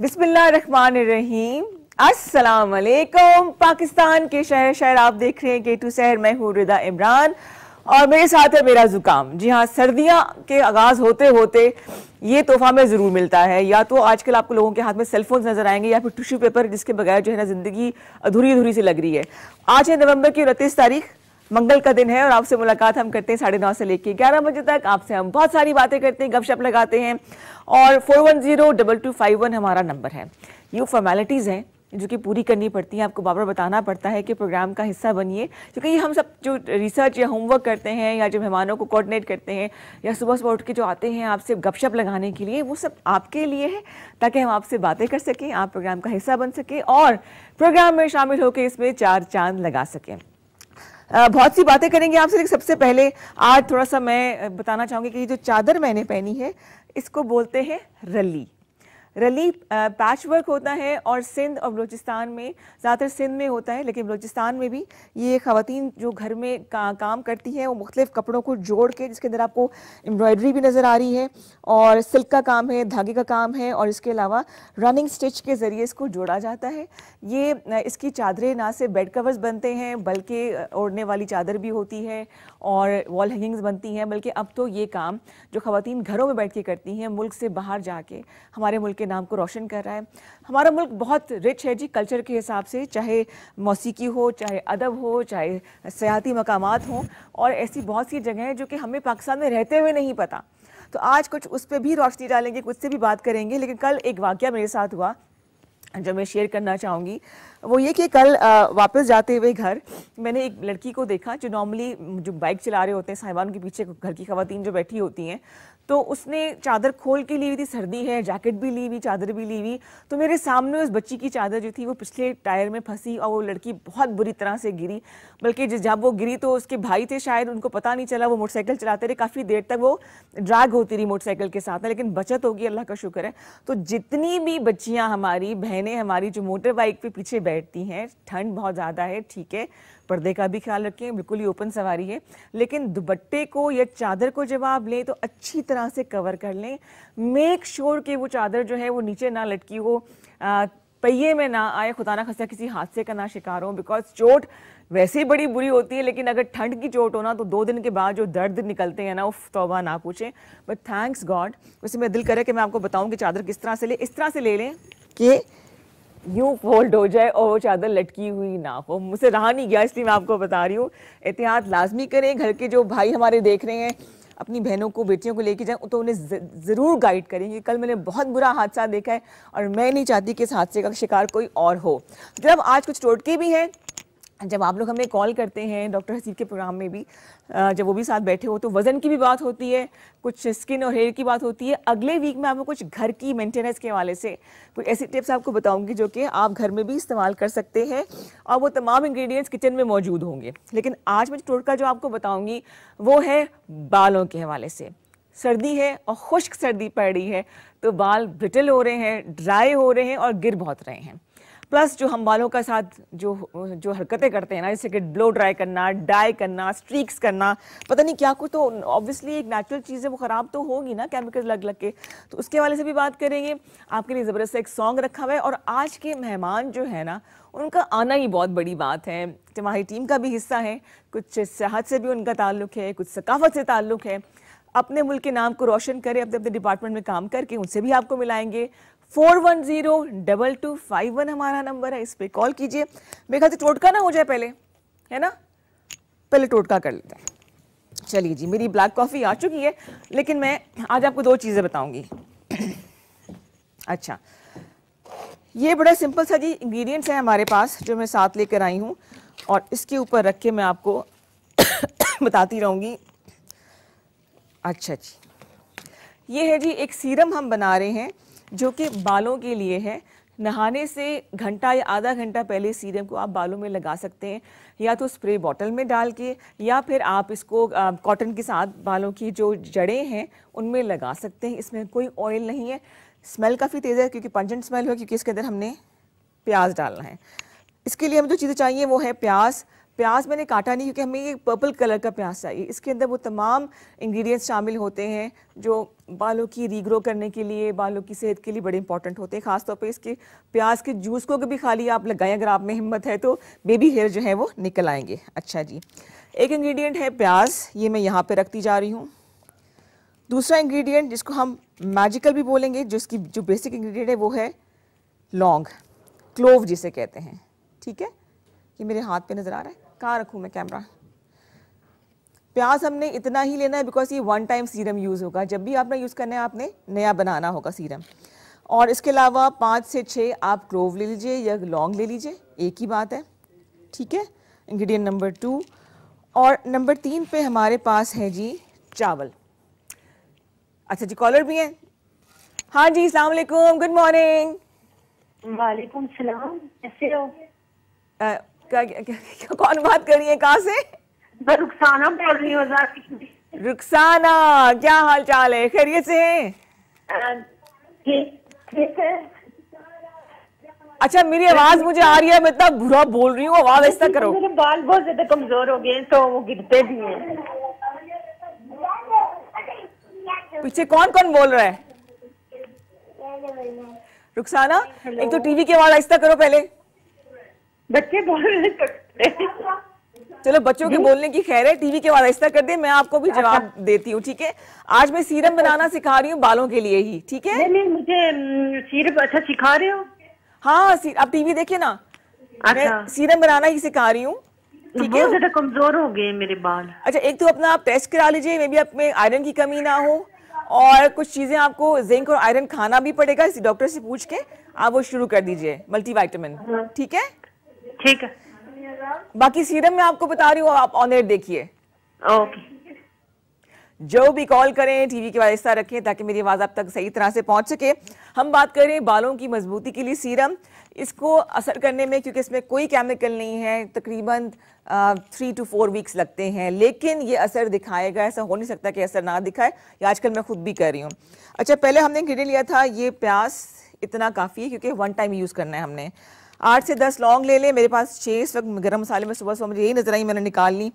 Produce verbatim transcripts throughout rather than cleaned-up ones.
बिस्मिल्लाहिर्रहमानिर्रहीम। अस्सलाम वालेकुम। पाकिस्तान के शहर शहर आप देख रहे हैं के टू शहर। मैं हूँ रिदा इमरान और मेरे साथ है मेरा ज़ुकाम। जी हाँ, सर्दियाँ के आगाज़ होते होते ये तोहफा में ज़रूर मिलता है। या तो आजकल आपको लोगों के हाथ में सेलफोन्स नज़र आएंगे या फिर टिश्यू पेपर, जिसके बगैर जो है ना ज़िंदगी अधूरी अधूरी सी लग रही है। आज है नवंबर की उनतीस तारीख, मंगल का दिन है और आपसे मुलाकात हम करते हैं साढ़े नौ से लेकर ग्यारह बजे तक। आपसे हम बहुत सारी बातें करते हैं, गपशप लगाते हैं और four one zero double two five one हमारा नंबर है। ये फॉर्मेलिटीज़ हैं जो कि पूरी करनी पड़ती है। आपको बार बार बताना पड़ता है कि प्रोग्राम का हिस्सा बनिए, क्योंकि ये हम सब जो रिसर्च या होमवर्क करते हैं या जो मेहमानों को कोऑर्डिनेट करते हैं या सुबह सुबह उठ के जो आते हैं आपसे गपशप लगाने के लिए, वो सब आपके लिए है ताकि हम आपसे बातें कर सकें, आप प्रोग्राम का हिस्सा बन सकें और प्रोग्राम में शामिल होकर इसमें चार चांद लगा सकें। बहुत सी बातें करेंगे आपसे, लेकिन सबसे पहले आज थोड़ा सा मैं बताना चाहूँगी कि जो चादर मैंने पहनी है इसको बोलते हैं रली। रली पैच वर्क होता है और सिंध और बलोचिस्तान में, ज़्यादातर सिंध में होता है लेकिन बलोचिस्तान में भी ये ख़वातीन जो घर में का, काम करती हैं वो मुख्तलिफ़ कपड़ों को जोड़ के, जिसके अंदर आपको एम्ब्रॉयडरी भी नज़र आ रही है और सिल्क का काम है, धागे का काम है और इसके अलावा रनिंग स्टिच के ज़रिए इसको जोड़ा जाता है। ये इसकी चादरें ना सिर्फ बेड कवर्स बनते हैं बल्कि ओढ़ने वाली चादर भी होती है और वॉल हैंगिंग्स बनती हैं, बल्कि अब तो ये काम जो ख़वातीन घरों में बैठ के करती हैं मुल्क से बाहर जाके हमारे मुल्क के नाम को रोशन कर रहा है। हमारा मुल्क बहुत रिच है जी कल्चर के हिसाब से, चाहे मौसीकी हो, चाहे अदब हो, चाहे सियाती मकामात हों और ऐसी बहुत सी जगह हैं जो कि हमें पाकिस्तान में रहते हुए नहीं पता। तो आज कुछ उस पर भी रोशनी डालेंगे, कुछ से भी बात करेंगे। लेकिन कल एक वाक़या मेरे साथ हुआ जो मैं शेयर करना चाहूँगी, वो ये कि कल वापस जाते हुए घर मैंने एक लड़की को देखा जो नॉर्मली जो बाइक चला रहे होते हैं साहिबान के पीछे घर की ख़वातीन जो बैठी होती हैं, तो उसने चादर खोल के ली हुई थी, सर्दी है, जैकेट भी ली हुई, चादर भी ली हुई। तो मेरे सामने उस बच्ची की चादर जो थी वो पिछले टायर में फंसी और वो लड़की बहुत बुरी तरह से गिरी। बल्कि जब वो गिरी तो उसके भाई थे शायद, उनको पता नहीं चला, वो मोटरसाइकिल चलाते रहे, काफ़ी देर तक वो ड्रैग होती रही मोटरसाइकिल के साथ, लेकिन बचत होगी, अल्लाह का शुक्र है। तो जितनी भी बच्चियाँ हमारी बहनें हमारी जो मोटर बाइक पर पीछे बैठती हैं, ठंड बहुत ज़्यादा है, ठीक है, पर्दे का भी ख्याल रखें, बिल्कुल ही ओपन सवारी है, लेकिन दुपट्टे को या चादर को जब आप लें तो अच्छी तरह से कवर कर लें। मेक श्योर कि वो चादर जो है वो नीचे ना लटकी हो, पहिए में ना आए, खुदा ना खासा किसी हादसे का ना शिकार हो, बिकॉज चोट वैसे ही बड़ी बुरी होती है, लेकिन अगर ठंड की चोट हो ना तो दो दिन के बाद जो दर्द निकलते हैं ना, उफ, तौबा ना पूछें। बट थैंक्स गॉड, वैसे मेरा दिल करे कि मैं आपको बताऊँ कि चादर किस तरह से लें। इस तरह से ले लें कि यूँ फोल्ड हो जाए और वो चादर लटकी हुई ना हो। मुझसे रहा नहीं गया, इसलिए मैं आपको बता रही हूँ, एहतियात लाजमी करें। घर के जो भाई हमारे देख रहे हैं अपनी बहनों को, बेटियों को लेके जाएं तो उन्हें ज़रूर गाइड करेंगे। कल मैंने बहुत बुरा हादसा देखा है और मैं नहीं चाहती कि इस हादसे का शिकार कोई और हो। जब आज कुछ टोटके भी हैं, जब आप लोग हमें कॉल करते हैं डॉक्टर हसीब के प्रोग्राम में भी, जब वो भी साथ बैठे हो, तो वज़न की भी बात होती है, कुछ स्किन और हेयर की बात होती है। अगले वीक में आपको कुछ घर की मेंटेनेंस के हवाले से कुछ ऐसी टिप्स आपको बताऊंगी जो कि आप घर में भी इस्तेमाल कर सकते हैं और वो तमाम इंग्रेडिएंट्स किचन में मौजूद होंगे। लेकिन आज मैं टोटका जो आपको बताऊँगी वो है बालों के हवाले से। सर्दी है और खुश्क सर्दी पड़ रही है, तो बाल ब्रिटल हो रहे हैं, ड्राई हो रहे हैं और गिर बहुत रहे हैं। प्लस जो हम बालों का साथ जो जो हरकतें करते हैं ना, जैसे कि ब्लो ड्राई करना, डाई करना, स्ट्रीक्स करना, पता नहीं क्या कुछ, तो ऑब्वियसली एक नेचुरल चीज़ है, वो ख़राब तो होगी ना केमिकल लग लग के, तो उसके वाले से भी बात करेंगे। आपके लिए ज़बरदस्त एक सॉन्ग रखा हुआ है और आज के मेहमान जो है ना उनका आना ही बहुत बड़ी बात है, हमारी टीम का भी हिस्सा है, कुछ सेहत से भी उनका ताल्लुक़ है, कुछ सकाफ़त से ताल्लुक़ है। अपने मुल्क के नाम को रोशन करें, अपने अपने डिपार्टमेंट में काम करके, उनसे भी आपको मिलाएंगे। Four one zero double two five one हमारा नंबर है, इस पर कॉल कीजिए। मेरे ख्याल से टोटका ना हो जाए पहले, है ना, पहले टोटका कर लेते हैं। चलिए जी, मेरी ब्लैक कॉफ़ी आ चुकी है, लेकिन मैं आज आपको दो चीज़ें बताऊंगी। अच्छा, ये बड़ा सिंपल सा जी इंग्रेडिएंट्स हैं हमारे पास जो मैं साथ लेकर आई हूँ और इसके ऊपर रख के मैं आपको बताती रहूँगी। अच्छा जी, ये है जी एक सीरम हम बना रहे हैं जो कि बालों के लिए है। नहाने से घंटा या आधा घंटा पहले सीरम को आप बालों में लगा सकते हैं, या तो स्प्रे बॉटल में डाल के, या फिर आप इसको कॉटन के साथ बालों की जो जड़ें हैं उनमें लगा सकते हैं। इसमें कोई ऑयल नहीं है। स्मेल काफ़ी तेज़ है क्योंकि पंजेंट स्मेल है, क्योंकि इसके अंदर हमने प्याज डालना है। इसके लिए हमें जो चीज़ें चाहिए वो है प्याज, प्याज मैंने काटा नहीं क्योंकि हमें ये पर्पल कलर का प्याज चाहिए। इसके अंदर वो तमाम इंग्रेडिएंट्स शामिल होते हैं जो बालों की रीग्रो करने के लिए, बालों की सेहत के लिए बड़े इंपॉर्टेंट होते हैं। खासतौर पे इसके प्याज के जूस को कभी खाली आप लगाएं अगर आप में हिम्मत है तो बेबी हेयर जो है वो निकल आएंगे। अच्छा जी, एक इंग्रेडिएंट है प्याज, ये मैं यहाँ पर रखती जा रही हूँ। दूसरा इंग्रेडिएंट जिसको हम मैजिकल भी बोलेंगे, जिसकी जो बेसिक इंग्रेडिएंट है वो है लौंग, क्लोव जिसे कहते हैं। ठीक है, ये मेरे हाथ पे नज़र आ रहा है, कहाँ रखूँ मैं कैमरा। प्याज हमने इतना ही लेना है बिकॉज ये वन टाइम सीरम यूज़ होगा, जब भी आपने यूज़ करना है आपने नया बनाना होगा सीरम। और इसके अलावा पाँच से छः आप क्लोव ले लीजिए या लौंग ले लीजिए, एक ही बात है। ठीक है, इंग्रेडिएंट नंबर टू। और नंबर तीन पे हमारे पास है जी चावल। अच्छा जी, कॉलर भी हैं। हाँ जी, अस्सलाम वालेकुम, गुड मॉर्निंग। वालेकुम सलाम, कैसे हो? आ, क्या, क्या, क्या, क्या, कौन बात कर रही है, कहाँ से? मैं रुखसाना बोल रही हूँ। रुखसाना, क्या हाल चाल है, खैरियत से हैं? ठीक है। अच्छा, मेरी आवाज मुझे आ रही है, मैं इतना बुरा बोल रही हूँ, आवाज ऐसा करो। मेरे बाल बहुत ज्यादा कमजोर हो गए तो वो गिरते भी हैं। पीछे कौन कौन बोल रहा है? रुखसाना, एक तो टीवी की आवाज ऐसा करो पहले। बच्चे बोल रहे हैं। चलो, बच्चों के बोलने की खैर है, टीवी की आवाज ऐसा कर दे, मैं आपको भी जवाब देती हूँ। ठीक है, आज मैं सीरम बनाना सिखा रही हूँ बालों के लिए ही। ठीक है, नहीं मुझे सीरम अच्छा सिखा रहे हो। हाँ, आप टीवी देखे ना, मैं सीरम बनाना ही सिखा रही हूँ। ठीक है, ज़्यादा कमजोर हो गए मेरे बाल। अच्छा, एक तो अपना आप टेस्ट करा लीजिए, मे बी आप में आयरन की कमी ना हो, और कुछ चीज़ें आपको जिंक और आयरन खाना भी पड़ेगा, इसी डॉक्टर से पूछ के आप वो शुरू कर दीजिए, मल्टीविटामिन। ठीक है, ठीक है। बाकी सीरम में आपको बता रही हूँ, आप ऑन एयर देखिए। ओके, जो भी कॉल करें टीवी की आवाज़ ऐसा रखें ताकि मेरी आवाज़ आप तक सही तरह से पहुंच सके। हम बात कर रहे हैं बालों की मजबूती के लिए सीरम, इसको असर करने में, क्योंकि इसमें कोई केमिकल नहीं है, तकरीबन थ्री टू फोर वीक्स लगते हैं, लेकिन ये असर दिखाएगा। ऐसा हो नहीं सकता कि असर ना दिखाए, ये आजकल मैं खुद भी कर रही हूँ। अच्छा, पहले हमने इंग्रेडिएंट लिया था, ये प्याज इतना काफ़ी है क्योंकि वन टाइम यूज़ करना है हमने। आठ से दस लौंग ले लें, मेरे पास छः इस वक्त गर्म मसाले में सुबह सुबह मुझे यही नजर आई, मैंने निकाल ली।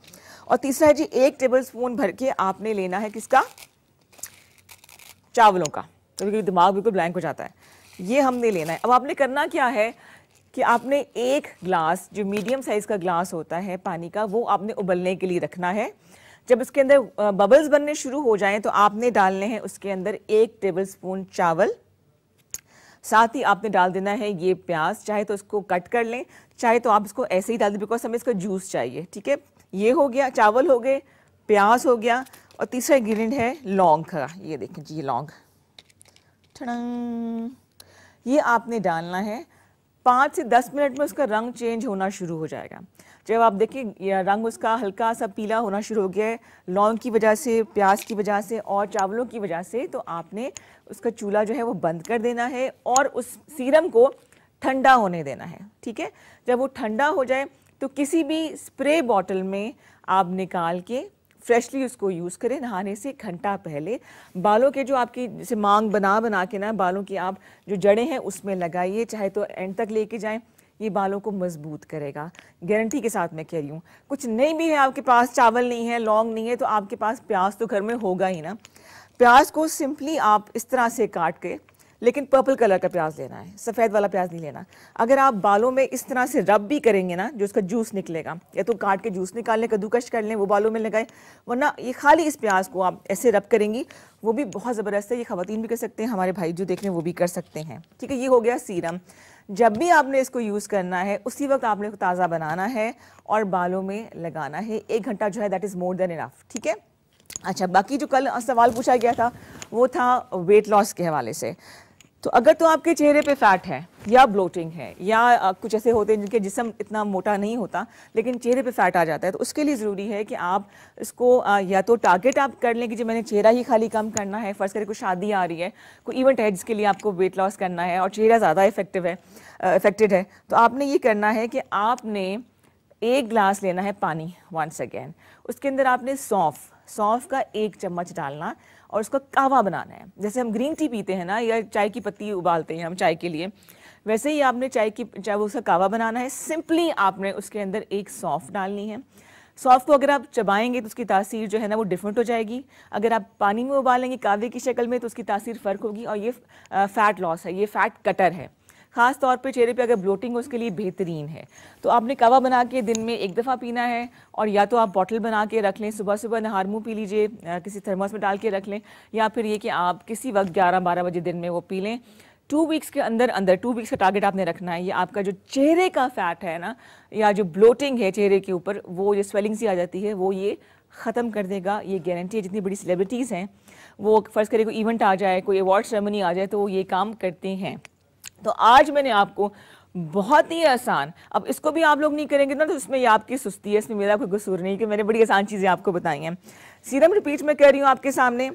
और तीसरा है जी, एक टेबल स्पून भर के आपने लेना है किसका? चावलों का। तो क्योंकि दिमाग बिल्कुल ब्लैंक हो जाता है, ये हमने लेना है। अब आपने करना क्या है कि आपने एक ग्लास, जो मीडियम साइज़ का ग्लास होता है पानी का, वो आपने उबलने के लिए रखना है। जब इसके अंदर बबल्स बनने शुरू हो जाएँ तो आपने डालने हैं उसके अंदर एक टेबल स्पून चावल, साथ ही आपने डाल देना है ये प्याज। चाहे तो इसको कट कर लें, चाहे तो आप इसको ऐसे ही डाल दें, बिकॉज हमें इसका जूस चाहिए। ठीक है, ये हो गया, चावल हो गए, प्याज हो गया, और तीसरा इंग्रेडिएंट है लौंग का। ये देखें जी, लौंग, ठड़ंग, ये आपने डालना है। पाँच से दस मिनट में उसका रंग चेंज होना शुरू हो जाएगा। जब आप देखें रंग उसका हल्का सा पीला होना शुरू हो गया है, लौंग की वजह से, प्याज की वजह से और चावलों की वजह से, तो आपने उसका चूल्हा जो है वो बंद कर देना है और उस सीरम को ठंडा होने देना है। ठीक है, जब वो ठंडा हो जाए तो किसी भी स्प्रे बॉटल में आप निकाल के फ्रेशली उसको यूज़ करें। नहाने से घंटा पहले बालों के जो आपकी जैसे मांग बना बना के ना, बालों की आप जो जड़ें हैं उसमें लगाइए, चाहे तो एंड तक लेके जाएं, ये बालों को मजबूत करेगा, गारंटी के साथ मैं कह रही हूँ। कुछ नहीं भी है आपके पास, चावल नहीं है, लौंग नहीं है, तो आपके पास प्याज तो घर में होगा ही ना। प्याज को सिंपली आप इस तरह से काट के, लेकिन पर्पल कलर का प्याज लेना है, सफ़ेद वाला प्याज नहीं लेना। अगर आप बालों में इस तरह से रब भी करेंगे ना, जो उसका जूस निकलेगा, या तो काट के जूस निकाल लें, कद्दूकश कर लें, वो बालों में लगाएं, वरना ये खाली इस प्याज को आप ऐसे रब करेंगी, वो भी बहुत ज़बरदस्त है। ये ख़वातीन भी कर सकते हैं, हमारे भाई जो देख रहे हैं वो भी कर सकते हैं। ठीक है, ये हो गया सीरम। जब भी आपने इसको यूज़ करना है उसी वक्त आपने ताज़ा बनाना है और बालों में लगाना है। एक घंटा जो है that is more than enough. ठीक है, अच्छा, बाकी जो कल सवाल पूछा गया था वो था वेट लॉस के हवाले से। तो अगर तो आपके चेहरे पे फैट है या ब्लोटिंग है या कुछ ऐसे होते हैं जिनके जिस्म इतना मोटा नहीं होता लेकिन चेहरे पे फैट आ जाता है, तो उसके लिए ज़रूरी है कि आप इसको या तो टारगेट आप कर लें कि जो मैंने चेहरा ही खाली कम करना है। फ़र्ज़ करें कोई शादी आ रही है, कोई इवेंट है जिसके लिए आपको वेट लॉस करना है और चेहरा ज़्यादा इफेक्टिव है इफेक्टेड है, तो आपने ये करना है कि आपने एक ग्लास लेना है पानी, वंस अगेन उसके अंदर आपने सौंफ सौंफ का एक चम्मच डालना और उसका कावा बनाना है। जैसे हम ग्रीन टी पीते हैं ना, या चाय की पत्ती उबालते हैं हम चाय के लिए, वैसे ही आपने चाय की चाहे उसका कावा बनाना है, सिंपली आपने उसके अंदर एक सौंफ डालनी है। सौंफ को अगर आप चबाएंगे तो उसकी तासीर जो है ना वो डिफरेंट हो जाएगी। अगर आप पानी में उबालेंगे कावे की शक्ल में तो उसकी तासीर फ़र्क होगी। और ये फ़ैट लॉस है, ये फ़ैट कटर है, ख़ास तौर पे चेहरे पे अगर ब्लोटिंग हो उसके लिए बेहतरीन है। तो आपने कावा बना के दिन में एक दफ़ा पीना है, और या तो आप बॉटल बना के रख लें, सुबह सुबह नहार मुँह पी लीजिए, किसी थर्मस में डाल के रख लें, या फिर ये कि आप किसी वक्त ग्यारह बारह बजे दिन में वो पी लें। टू वीक्स के अंदर अंदर टू वीक्स का टारगेट आपने रखना है। ये आपका जो चेहरे का फैट है ना, या जो ब्लोटिंग है चेहरे के ऊपर, वो जो स्वेलिंग सी आ जाती है, वो ये ख़त्म कर देगा। ये गारंटी है। जितनी बड़ी सेलिब्रिटीज़ हैं वो फ़र्ज़ करें कोई इवेंट आ जाए, कोई अवार्ड सेरेमनी आ जाए, तो वो ये काम करती हैं। तो आज मैंने आपको बहुत ही आसान, अब इसको भी आप लोग नहीं करेंगे ना तो इसमें ये आपकी सुस्ती है, इसमें मेरा कोई कसूर नहीं कि मैंने बड़ी आसान चीज़ें आपको बताई हैं। सीरम रिपीट मैं कर रही हूँ आपके सामने।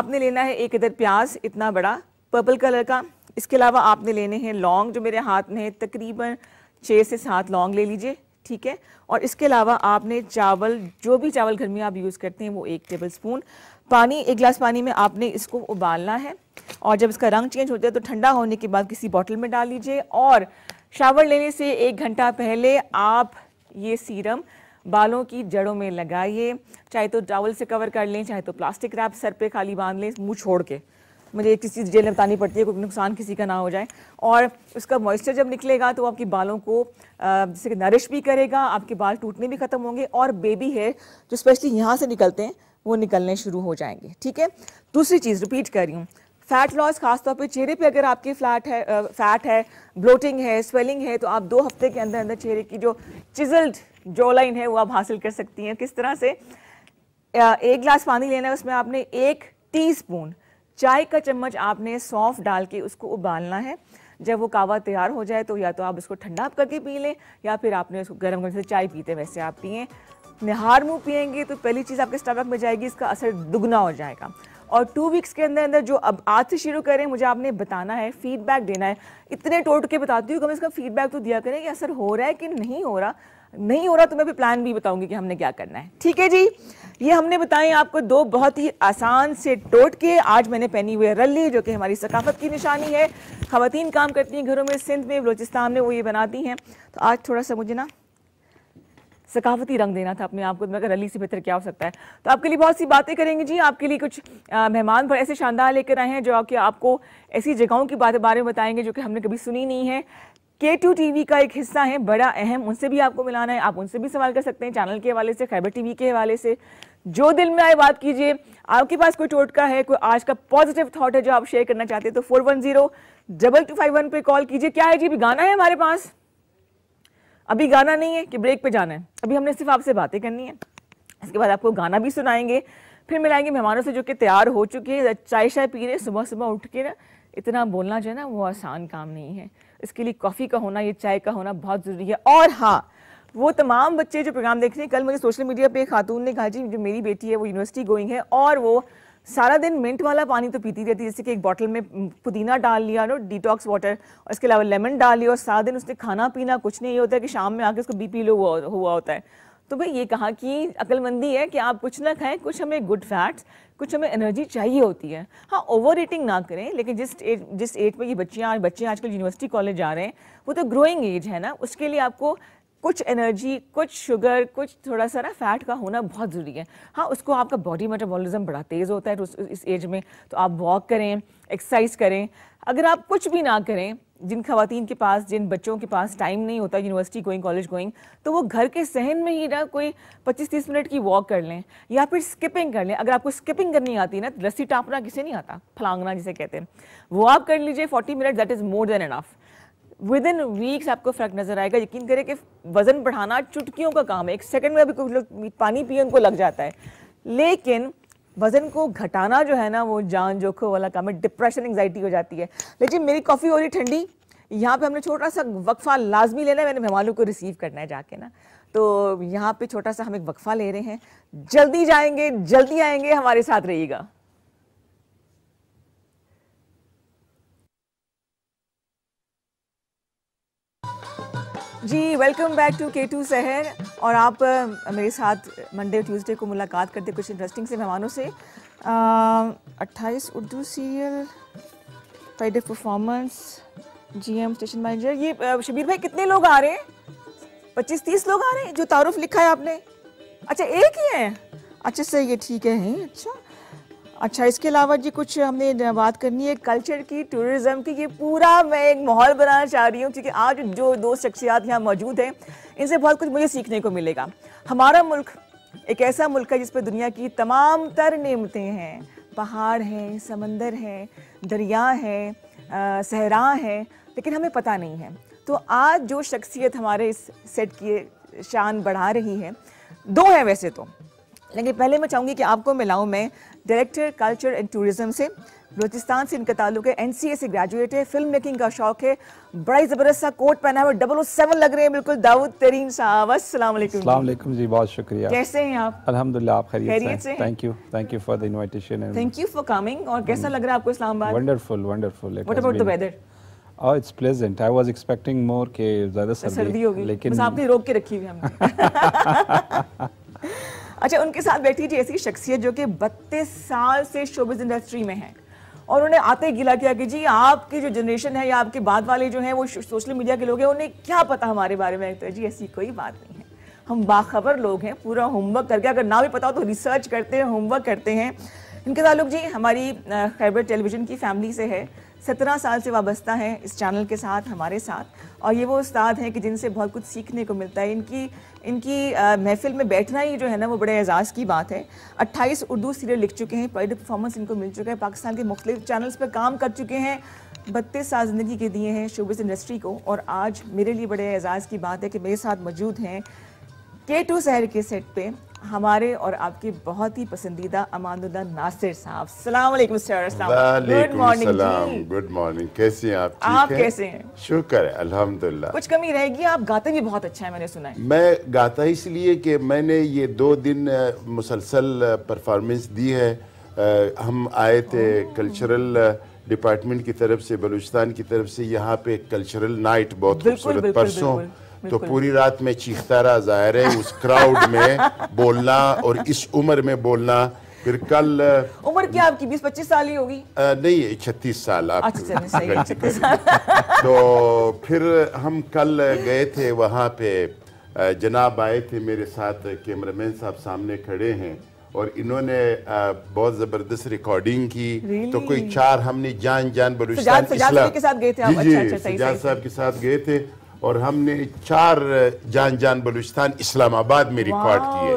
आपने लेना है एक इधर प्याज इतना बड़ा पर्पल कलर का। इसके अलावा आपने लेने हैं लौंग, जो मेरे हाथ में है तकरीबन छः से सात लौंग ले लीजिए, ठीक है। और इसके अलावा आपने चावल, जो भी चावल घर में आप यूज़ करते हैं, वो एक टेबलस्पून। पानी, एक गिलास पानी में आपने इसको उबालना है, और जब इसका रंग चेंज हो जाए तो ठंडा होने के बाद किसी बॉटल में डाल लीजिए। और शावर लेने से एक घंटा पहले आप ये सीरम बालों की जड़ों में लगाइए। चाहे तो टॉवल से कवर कर लें, चाहे तो प्लास्टिक रैप सर पर खाली बांध लें, मुँह छोड़ के। मुझे एक चीज़ जेल में बतानी पड़ती है, कोई नुकसान किसी का ना हो जाए। और उसका मॉइस्चर जब निकलेगा तो आपके बालों को जैसे नरिश भी करेगा, आपके बाल टूटने भी ख़त्म होंगे, और बेबी हेयर जो स्पेशली यहाँ से निकलते हैं वो निकलने शुरू हो जाएंगे, ठीक है। दूसरी चीज़ रिपीट कर रही हूँ, फ़ैट लॉस खासतौर पे चेहरे पे अगर आपके फ्लैट है, फ़ैट है, ब्लोटिंग है, स्वेलिंग है, तो आप दो हफ्ते के अंदर अंदर चेहरे की जो चिजल्ड जो लाइन है वो आप हासिल कर सकती हैं। किस तरह से? एक गिलास पानी लेना है, उसमें आपने एक टी स्पून चाय का चम्मच आपने सौंफ डाल के उसको उबालना है। जब वो कावा तैयार हो जाए तो या तो आप उसको ठंडा करके पी लें, या फिर आपने उसको गर्म गर्म से चाय पीते वैसे आप पिए। निहार मुँह पियेंगे तो पहली चीज़ आपके स्टमक में जाएगी, इसका असर दुगना हो जाएगा। और टू वीक्स के अंदर अंदर जो अब आज से शुरू करें, मुझे आपने बताना है, फीडबैक देना है। इतने टोट के बताती हूँ, कम से कम फीडबैक तो दिया करें कि असर हो रहा है कि नहीं हो रहा। नहीं हो रहा तो मैं भी प्लान भी बताऊंगी कि हमने क्या करना है, ठीक है जी। ये हमने बताए आपको दो बहुत ही आसान से टोटके। आज मैंने पहनी हुई है रल्ली, जो कि हमारी सकाफत की निशानी है। खवातीन काम करती हैं घरों में, सिंध में, बलोचिस्तान में, वो ये बनाती हैं। तो आज थोड़ा सा मुझे ना सकाफती रंग देना था अपने आप को, तो मैं कहा रली से बेहतर क्या हो सकता है। तो आपके लिए बहुत सी बातें करेंगे जी। आपके लिए कुछ मेहमान पर ऐसे शानदार लेकर आए हैं जो कि आपको ऐसी जगहों की बातें बारे में बताएंगे जो कि हमने कभी सुनी नहीं है। के टू टीवी का एक हिस्सा है बड़ा अहम, उनसे भी आपको मिलाना है। आप उनसे भी सवाल कर सकते हैं चैनल के हवाले से, खैबर टीवी के हवाले से, जो दिल में आए बात कीजिए। आपके पास कोई टोटका है, कोई आज का पॉजिटिव थॉट है जो आप शेयर करना चाहते हैं, तो four one zero double two five one पे कॉल कीजिए। क्या है जी, अभी गाना है हमारे पास? अभी गाना नहीं है कि ब्रेक पे जाना है? अभी हमने सिर्फ आपसे बातें करनी है, इसके बाद आपको गाना भी सुनाएंगे, फिर मिलाएंगे मेहमानों से जो कि तैयार हो चुके हैं, चाय शाय पी रहे। सुबह सुबह उठ के ना इतना बोलना जो है ना वो आसान काम नहीं है, इसके लिए कॉफ़ी का होना, ये चाय का होना बहुत ज़रूरी है। और हाँ, वो तमाम बच्चे जो प्रोग्राम देख रहे हैं, कल मुझे सोशल मीडिया पे एक खातून ने कहा जी जो मेरी बेटी है वो यूनिवर्सिटी गोइंग है और वो सारा दिन मिंट वाला पानी तो पीती रहती है, जैसे कि एक बॉटल में पुदीना डाल लिया नो डिटॉक्स वाटर, और इसके अलावा लेमन डाल लिया, और सारा दिन उसने खाना पीना कुछ नहीं होता है कि शाम में आके उसको बी पी लो हुआ होता है। तो भाई ये कहा कि अक्लमंदी है कि आप कुछ ना खाएं, कुछ हमें गुड फैट्स, कुछ हमें एनर्जी चाहिए होती है। हाँ, ओवर ईटिंग ना करें, लेकिन जिस एज जिस एज में ये बच्चियाँ बच्चे आजकल यूनिवर्सिटी कॉलेज जा रहे हैं, वो तो ग्रोइंग एज है ना, उसके लिए आपको कुछ एनर्जी, कुछ शुगर, कुछ थोड़ा सा ना फैट का होना बहुत ज़रूरी है। हाँ, उसको आपका बॉडी मेटाबॉलिज्म बड़ा तेज़ होता है तो इस एज में, तो आप वॉक करें, एक्सरसाइज करें। अगर आप कुछ भी ना करें, जिन खवातीन के पास, जिन बच्चों के पास टाइम नहीं होता यूनिवर्सिटी गोइंग, कॉलेज गोइंग, तो वो घर के सहन में ही ना कोई पच्चीस तीस मिनट की वॉक कर लें, या फिर स्किपिंग कर लें। अगर आपको स्किपिंग करनी आती है ना, रस्सी टाँपना किसे नहीं आता, फलांगना जिसे कहते हैं, वो आप कर लीजिए चालीस minute, that is more than enough. Within weeks आपको फ़र्क नज़र आएगा। यकीन करें कि वज़न बढ़ाना चुटकियों का काम है, एक सेकंड में अभी कुछ लोग पानी पिए उनको लग जाता है, लेकिन वज़न को घटाना जो है ना वो जान जोखो वाला काम है, डिप्रेशन, एंग्जाइटी हो जाती है। लेकिन मेरी कॉफ़ी हो रही ठंडी, यहाँ पे हमने छोटा सा वक्फ़ा लाजमी लेना है, मैंने मेहमानों को रिसीव करना है जाके ना, तो यहाँ पे छोटा सा हम एक वक्फ़ा ले रहे हैं। जल्दी जाएंगे, जल्दी आएंगे, हमारे साथ रहिएगा। जी welcome back to K two Sahar, और आप मेरे साथ मंडे ट्यूसडे को मुलाकात करते कुछ इंटरेस्टिंग से मेहमानों से। अट्ठाईस Urdu serial, Friday performance, G M station manager. ये शबीर भाई कितने लोग आ रहे हैं? पच्चीस तीस लोग आ रहे हैं जो तारुफ लिखा है आपने? अच्छा एक ही है, अच्छा सर ये ठीक है। अच्छा अच्छा इसके अलावा जी कुछ हमने बात करनी है कल्चर की, टूरिज़म की। ये पूरा मैं एक माहौल बनाना चाह रही हूँ क्योंकि आज जो दो शख्सियात यहाँ मौजूद हैं इनसे बहुत कुछ मुझे सीखने को मिलेगा। हमारा मुल्क एक ऐसा मुल्क है जिस पर दुनिया की तमाम तर नेमतें हैं, पहाड़ हैं, समंदर हैं, दरिया हैं, सहरा हैं, लेकिन हमें पता नहीं है। तो आज जो शख्सियत हमारे इस सेट की शान बढ़ा रही है, दो हैं वैसे तो, लेकिन पहले मैं चाहूँगी कि आपको मिलाऊँ मैं डायरेक्टर कल्चर एंड टूरिज़म से, बलोचिस्तान से इनका ताल्लुक है, एन सी ए से ग्रेजुएट है, फिल्म मेकिंग का शौक है, बड़ा ही ज़बरदस्त सा कोट पहना है और डबल ओ सेवन लग रहे हैं बिल्कुल, दाऊद तरीन साहब। अस्सलाम वालेकुम। अस्सलाम वालेकुम जी, बहुत शुक्रिया। कैसे हैं आप? अल्हम्दुलिल्लाह, आप खैरियत से? Thank you, thank you for the invitation. Thank you for coming. और कैसा लग रहा है आपको Islamabad? Wonderful wonderful. What about the weather? Oh, it's pleasant. I was expecting more के ज़्यादा सर्दी होगी, लेकिन बस आपने रोक के रखी हुई हमने। अच्छा उनके साथ बैठी थी ऐसी शख्सियत जो कि बत्तीस साल से शोबिज़ इंडस्ट्री में है और उन्हें आते ही गिला किया कि जी आपकी जो जनरेशन है या आपके बाद वाले जो हैं वो सोशल मीडिया के लोग हैं, उन्हें क्या पता हमारे बारे में। तो जी ऐसी कोई बात नहीं है, हम बाखबर लोग हैं, पूरा होमवर्क करके, अगर ना भी पता हो तो रिसर्च करते हैं, होमवर्क करते हैं। इनका ताल्लुक जी हमारी खैबर टेलीविज़न की फैमिली से है, सत्रह साल से वाबस्ता हैं इस चैनल के साथ, हमारे साथ, और ये वो उस्ताद हैं कि जिनसे बहुत कुछ सीखने को मिलता है। इनकी इनकी महफिल में बैठना ही जो है ना वो बड़े एजाज़ की बात है। अट्ठाईस उर्दू सीरियल लिख चुके हैं, प्राइड परफॉर्मेंस इनको मिल चुका है, पाकिस्तान के मुख्तलिफ चैनल्स पर काम कर चुके हैं, बत्तीस साल ज़िंदगी के दिए हैं शोबिज़ इंडस्ट्री को। और आज मेरे लिए बड़े एजाज़ की बात है कि मेरे साथ मौजूद हैं के टू सहर के सेट पे हमारे और आपके बहुत ही पसंदीदा अमानुल्लाह नासिर साहब। सलाम अलैकुम सर। गुड मॉर्निंग जी। गुड मॉर्निंग, कैसे हैं आप? आप है? कैसे हैं? शुक्र है अल्हम्दुलिल्लाह। कुछ कमी रहेगी, आप गाते भी बहुत अच्छा है मैंने सुना है। मैं गाता इसलिए कि मैंने ये दो दिन मुसलसल परफॉर्मेंस दी है। हम आए थे कल्चरल डिपार्टमेंट की तरफ से, बलूचिस्तान की तरफ से, यहाँ पे कल्चरल नाइट बहुत खूबसूरत परसों, तो पूरी रात में चीखता रहा, जाहिर है उस क्राउड में बोलना और इस उम्र में बोलना। फिर कल उम्र क्या आपकी? बीस पच्चीस साल ही होगी? नहीं, छत्तीस साल आप। तो फिर हम कल गए थे वहाँ पे, जनाब आए थे मेरे साथ, कैमरामैन साहब सामने खड़े हैं और इन्होंने बहुत जबरदस्त रिकॉर्डिंग की। really? तो कोई चार हमने जान जान बलूचिस्तान के साथ गए थे, सजाद साहब के साथ गए थे और हमने चार जान जान बलूचिस्तान इस्लामाबाद में रिकॉर्ड किए।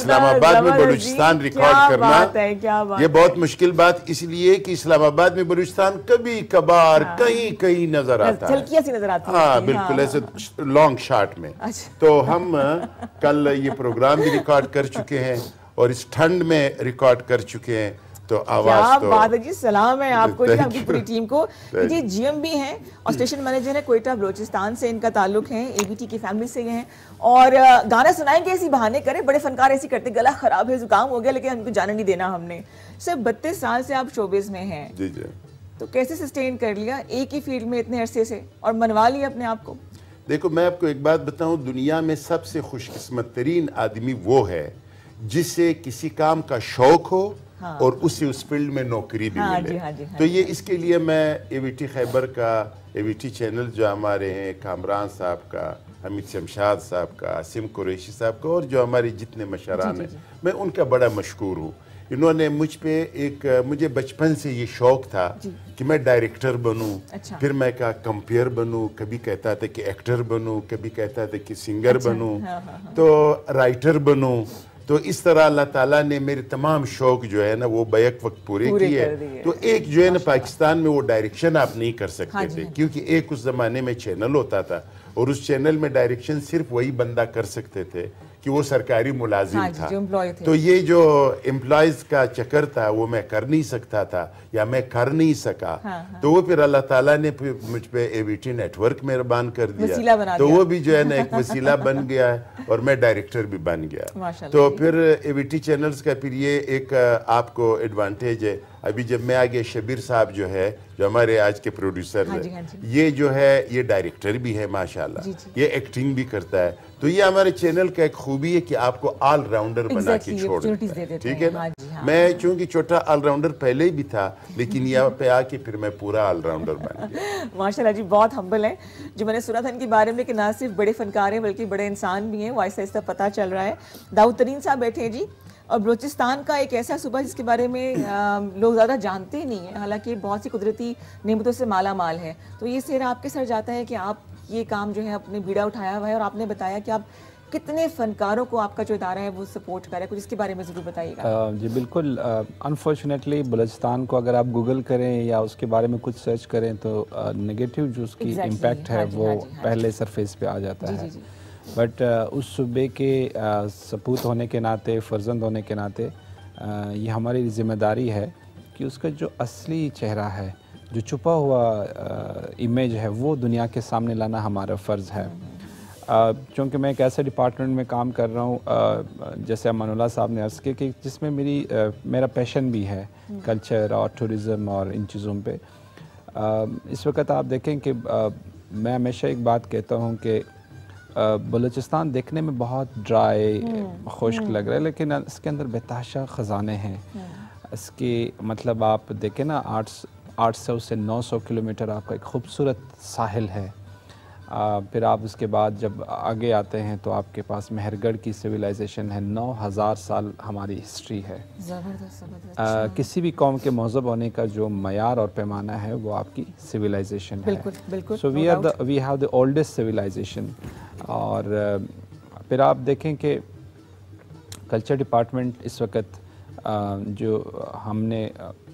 इस्लामाबाद में बलूचिस्तान रिकॉर्ड करना ये बहुत मुश्किल बात, इसलिए कि इस्लामाबाद में बलूचिस्तान कभी कभार हाँ। कहीं कहीं नजर आता है, झलकियां सी नजर आती है। हाँ बिल्कुल, ऐसे लॉन्ग शॉट में। तो हम कल ये प्रोग्राम भी रिकॉर्ड कर चुके हैं और इस ठंड में रिकॉर्ड कर चुके हैं। तो आवाज तो बात है जी। सलाम है आपको जी, आपकी पूरी टीम को। जी जी एम भी हैं और स्टेशन मैनेजर हैं क्वेटा बलोचिस्तान से इनका ताल्लुक है, ए बी टी की फैमिली से हैं। और गाना सुनाएंगे, ऐसी बहाने करें, बड़े फनकार ऐसी करते, गला खराब है, जुकाम हो गया, लेकिन हमको जाने नहीं देना हमने। सर बत्तीस साल से आप शोबिज़ में हैं जी जी, तो कैसे सस्टेन कर लिया एक ही फील्ड में इतने अरसे से और मनवा लिया अपने आप को? देखो मैं आपको एक बात बताऊँ, दुनिया में सबसे खुशकिस्मत तरीन आदमी वो है जिसे किसी काम का शौक हो हाँ। और उसी उस फील्ड में नौकरी भी हाँ, मिले। जी, हाँ, जी, हाँ, तो ये इसके लिए मैं ए बी टी खैबर का, ए बी टी चैनल जो हमारे हैं, कामरान साहब का, हमीद शमशाद साहब का, आसिम कुरैशी साहब का और जो हमारे जितने मशरान हैं, मैं उनका बड़ा मशकूर हूँ। इन्होंने मुझ पे एक, मुझे बचपन से ये शौक़ था कि मैं डायरेक्टर बनूं, अच्छा। फिर मैं कहा कंपेयर बनूं, कभी कहता था कि एक्टर बनूं, कभी कहता था कि सिंगर बनूं, तो राइटर बनूं। तो इस तरह अल्लाह ताला ने मेरे तमाम शौक जो है ना वो बैक वक्त पूरे किए। तो एक जो है ना पाकिस्तान में वो डायरेक्शन आप नहीं कर सकते हाँ थे, क्योंकि एक उस ज़माने में चैनल होता था और उस चैनल में डायरेक्शन सिर्फ वही बंदा कर सकते थे कि वो सरकारी मुलाजिम हाँ था। तो ये जो एम्प्लॉयज़ का चक्कर था वो मैं कर नहीं सकता था या मैं कर नहीं सका। हाँ हाँ। तो वो फिर अल्लाह ताला ने मुझ पे ए बी टी नेटवर्क मेहरबान कर दिया, तो वो भी जो है ना एक वसीला बन गया है और मैं डायरेक्टर भी बन गया। तो फिर ए बी टी चैनल्स का फिर ये एक आपको एडवांटेज है, अभी जब मैं आगे शबीर साहब जो है जो हमारे आज के प्रोड्यूसर हाँ हैं, ये जो है ये डायरेक्टर भी है माशाल्लाह, ये एक्टिंग भी करता है, तो ये हमारे चैनल का एक खूबी है कि आपको ऑलराउंडर बना के छोड़ देता है, ठीक है ना। मैं चूंकि छोटा ऑलराउंडर पहले ही भी था, लेकिन यहाँ पे आके फिर मैं पूरा ऑलराउंडर बन गया माशाल्लाह जी। बहुत हम्बल हैं, जो मैंने सुना था इनके बारे में कि ना सिर्फ बड़े फनकार हैं बल्कि बड़े इंसान भी हैं, वो ऐसा ऐसा पता चल रहा है। दाऊद तरीन साहब बैठे हैं जी, और बलोचिस्तान का एक ऐसा सूबा जिसके बारे में आ, लोग ज़्यादा जानते ही नहीं हैं, हालांकि बहुत सी कुदरती नेमतों से माला माल है। तो ये सेहरा आपके सर जाता है कि आप ये काम जो है अपने बीड़ा उठाया हुआ है, और आपने बताया कि आप कितने फनकारों को आपका जो इदारा है वो सपोर्ट कर रहा है, कुछ इसके बारे में ज़रूर बताइएगा। जी बिल्कुल, अनफॉर्चुनेटली बलोचिस्तान को अगर आप गूगल करें या उसके बारे में कुछ सर्च करें तो नेगेटिव जो उसकी इम्पैक्ट है वो पहले सरफेस पे आ जाता है, बट उस सूबे के सपूत होने के नाते, फर्जंद होने के नाते ये हमारी जिम्मेदारी है कि उसका जो असली चेहरा है, जो छुपा हुआ इमेज है, वो दुनिया के सामने लाना हमारा फ़र्ज़ है। चूँकि मैं एक ऐसे डिपार्टमेंट में काम कर रहा हूँ, जैसे अमानुल्लाह साहब ने अर्ज़ किया, कि जिसमें मेरी आ, मेरा पैशन भी है कल्चर और टूरिज़म और इन चीज़ों पे। आ, इस वक्त आप देखें कि आ, मैं हमेशा एक बात कहता हूँ कि बलूचिस्तान देखने में बहुत ड्राई खुश्क लग रहा है, लेकिन इसके अंदर बेताशा ख़जाने हैं। इसके मतलब आप देखें ना, आठ आठ सौ से नौ सौ किलोमीटर आपका एक खूबसूरत साहिल है। आ, फिर आप उसके बाद जब आगे आते हैं तो आपके पास मेहरगढ़ की सिविलाइजेशन है, नौ हज़ार साल हमारी हिस्ट्री है। आ, किसी भी कौम के मौजूब होने का जो मयार और पैमाना है वो आपकी सिविलाइजेशन है। बिल्कुल बिल्कुल। So we are the we have the oldest civilisation. और फिर आप देखें कि कल्चर डिपार्टमेंट इस वक्त आ, जो हमने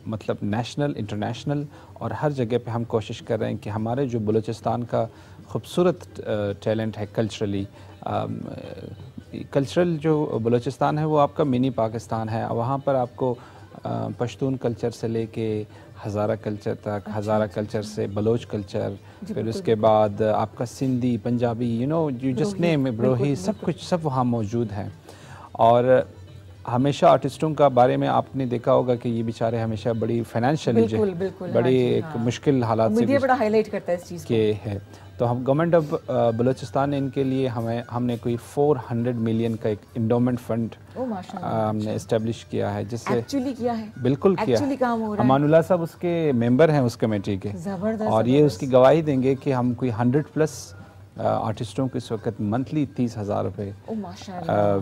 मतलब नेशनल, इंटरनेशनल और हर जगह पे हम कोशिश कर रहे हैं कि हमारे जो बलूचिस्तान का खूबसूरत टैलेंट है कल्चरली, कल्चरल जो बलूचिस्तान है वो आपका मिनी पाकिस्तान है। वहाँ पर आपको आ, पश्तून कल्चर से लेके हज़ारा कल्चर तक, हज़ारा कल्चर से बलोच कल्चर, फिर उसके बाद आपका Sindhi, Punjabi, you know you just name, Brohi, सब कुछ सब वहाँ मौजूद है। और हमेशा आर्टिस्टों का बारे में आपने देखा होगा कि ये बेचारे हमेशा बड़ी फाइनेंशियली बड़ी हाँ। मुश्किल हालात से मीडिया बड़ा हाईलाइट करता है इस चीज़ के है। तो हम गवर्नमेंट ऑफ बलूचिस्तान ने इनके लिए हमें हमने कोई चार सौ मिलियन का एक इंडोमेंट फंड हमने इस्टेब्लिश किया है, जिससे एक्चुअली किया है, बिल्कुल किया है। अमानुल्लाह साहब उसके मेंबर हैं उस कमेटी के, और ये उसकी गवाही देंगे कि हम कोई हंड्रेड प्लस आर्टिस्टों को इस वक्त मंथली तीस हज़ार रुपये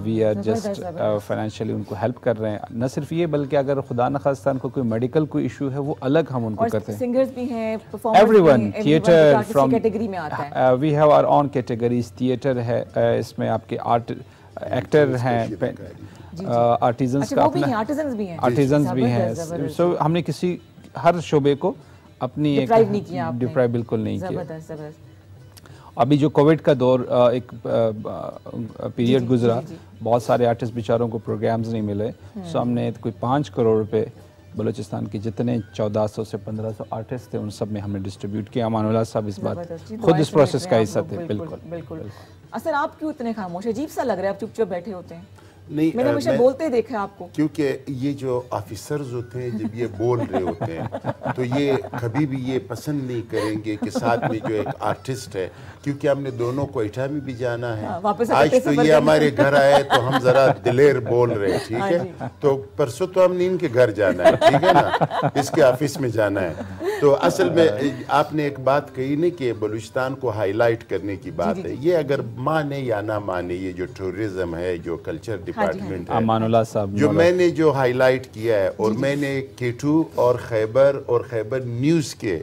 वी आर जस्ट फाइनेंशियली उनको हेल्प कर रहे हैं। न सिर्फ ये बल्कि अगर खुदा न खास्ता उनको कोई मेडिकल कोई इशू है वो अलग हम उनको करते हैं। सिंगर्स भी हैं, एवरीवन थिएटर फ्रॉम कैटेगरी में आता है, we have our own categories. Theatre है इसमें, आपके आर्ट एक्टर हैं, आर्टिजन्स का अपना आर्टिजन्स भी हैं। सो हमने किसी हर शोबे को अपनी डिप्राइव बिल्कुल नहीं किया। अभी जो कोविड का दौर एक पीरियड गुजरा, बहुत सारे आर्टिस्ट बेचारों को प्रोग्राम्स नहीं मिले, सो हमने कोई पाँच करोड़ रुपए बलूचिस्तान के जितने चौदह सौ से पंद्रह सौ आर्टिस्ट थे उन सब में हमने डिस्ट्रीब्यूट किया। अमानुल्लाह साहब इस बात खुद इस प्रोसेस का हिस्सा थे। बिल्कुल बिल्कुल। असर आप क्यों इतने खामोश, अजीब सा लग रहा है, आप चुपचाप बैठे होते हैं? नहीं, मैंने हमेशा मैं, बोलते देखा आपको, क्योंकि ये जो ऑफिसर्स होते हैं जब ये बोल रहे होते हैं तो ये कभी भी ये पसंद नहीं करेंगे कि साथ में जो एक आर्टिस्ट है, क्योंकि हमने दोनों को इठा में भी जाना है। आ, आज तो ये हमारे घर आए तो हम जरा दिलेर बोल रहे हैं, ठीक है, तो परसों तो हमने इनके घर जाना है, ठीक है ना, इसके ऑफिस में जाना है। तो असल में आपने एक बात कही ना कि बलूचिस्तान को हाईलाइट करने की बात है, ये अगर माने या ना माने ये जो टूरिज्म है, जो कल्चर डिपार्टमेंट है, अमानुल्लाह साहब जो मैंने जो हाईलाइट किया है, और मैंने के टू और खैबर और खैबर न्यूज़ के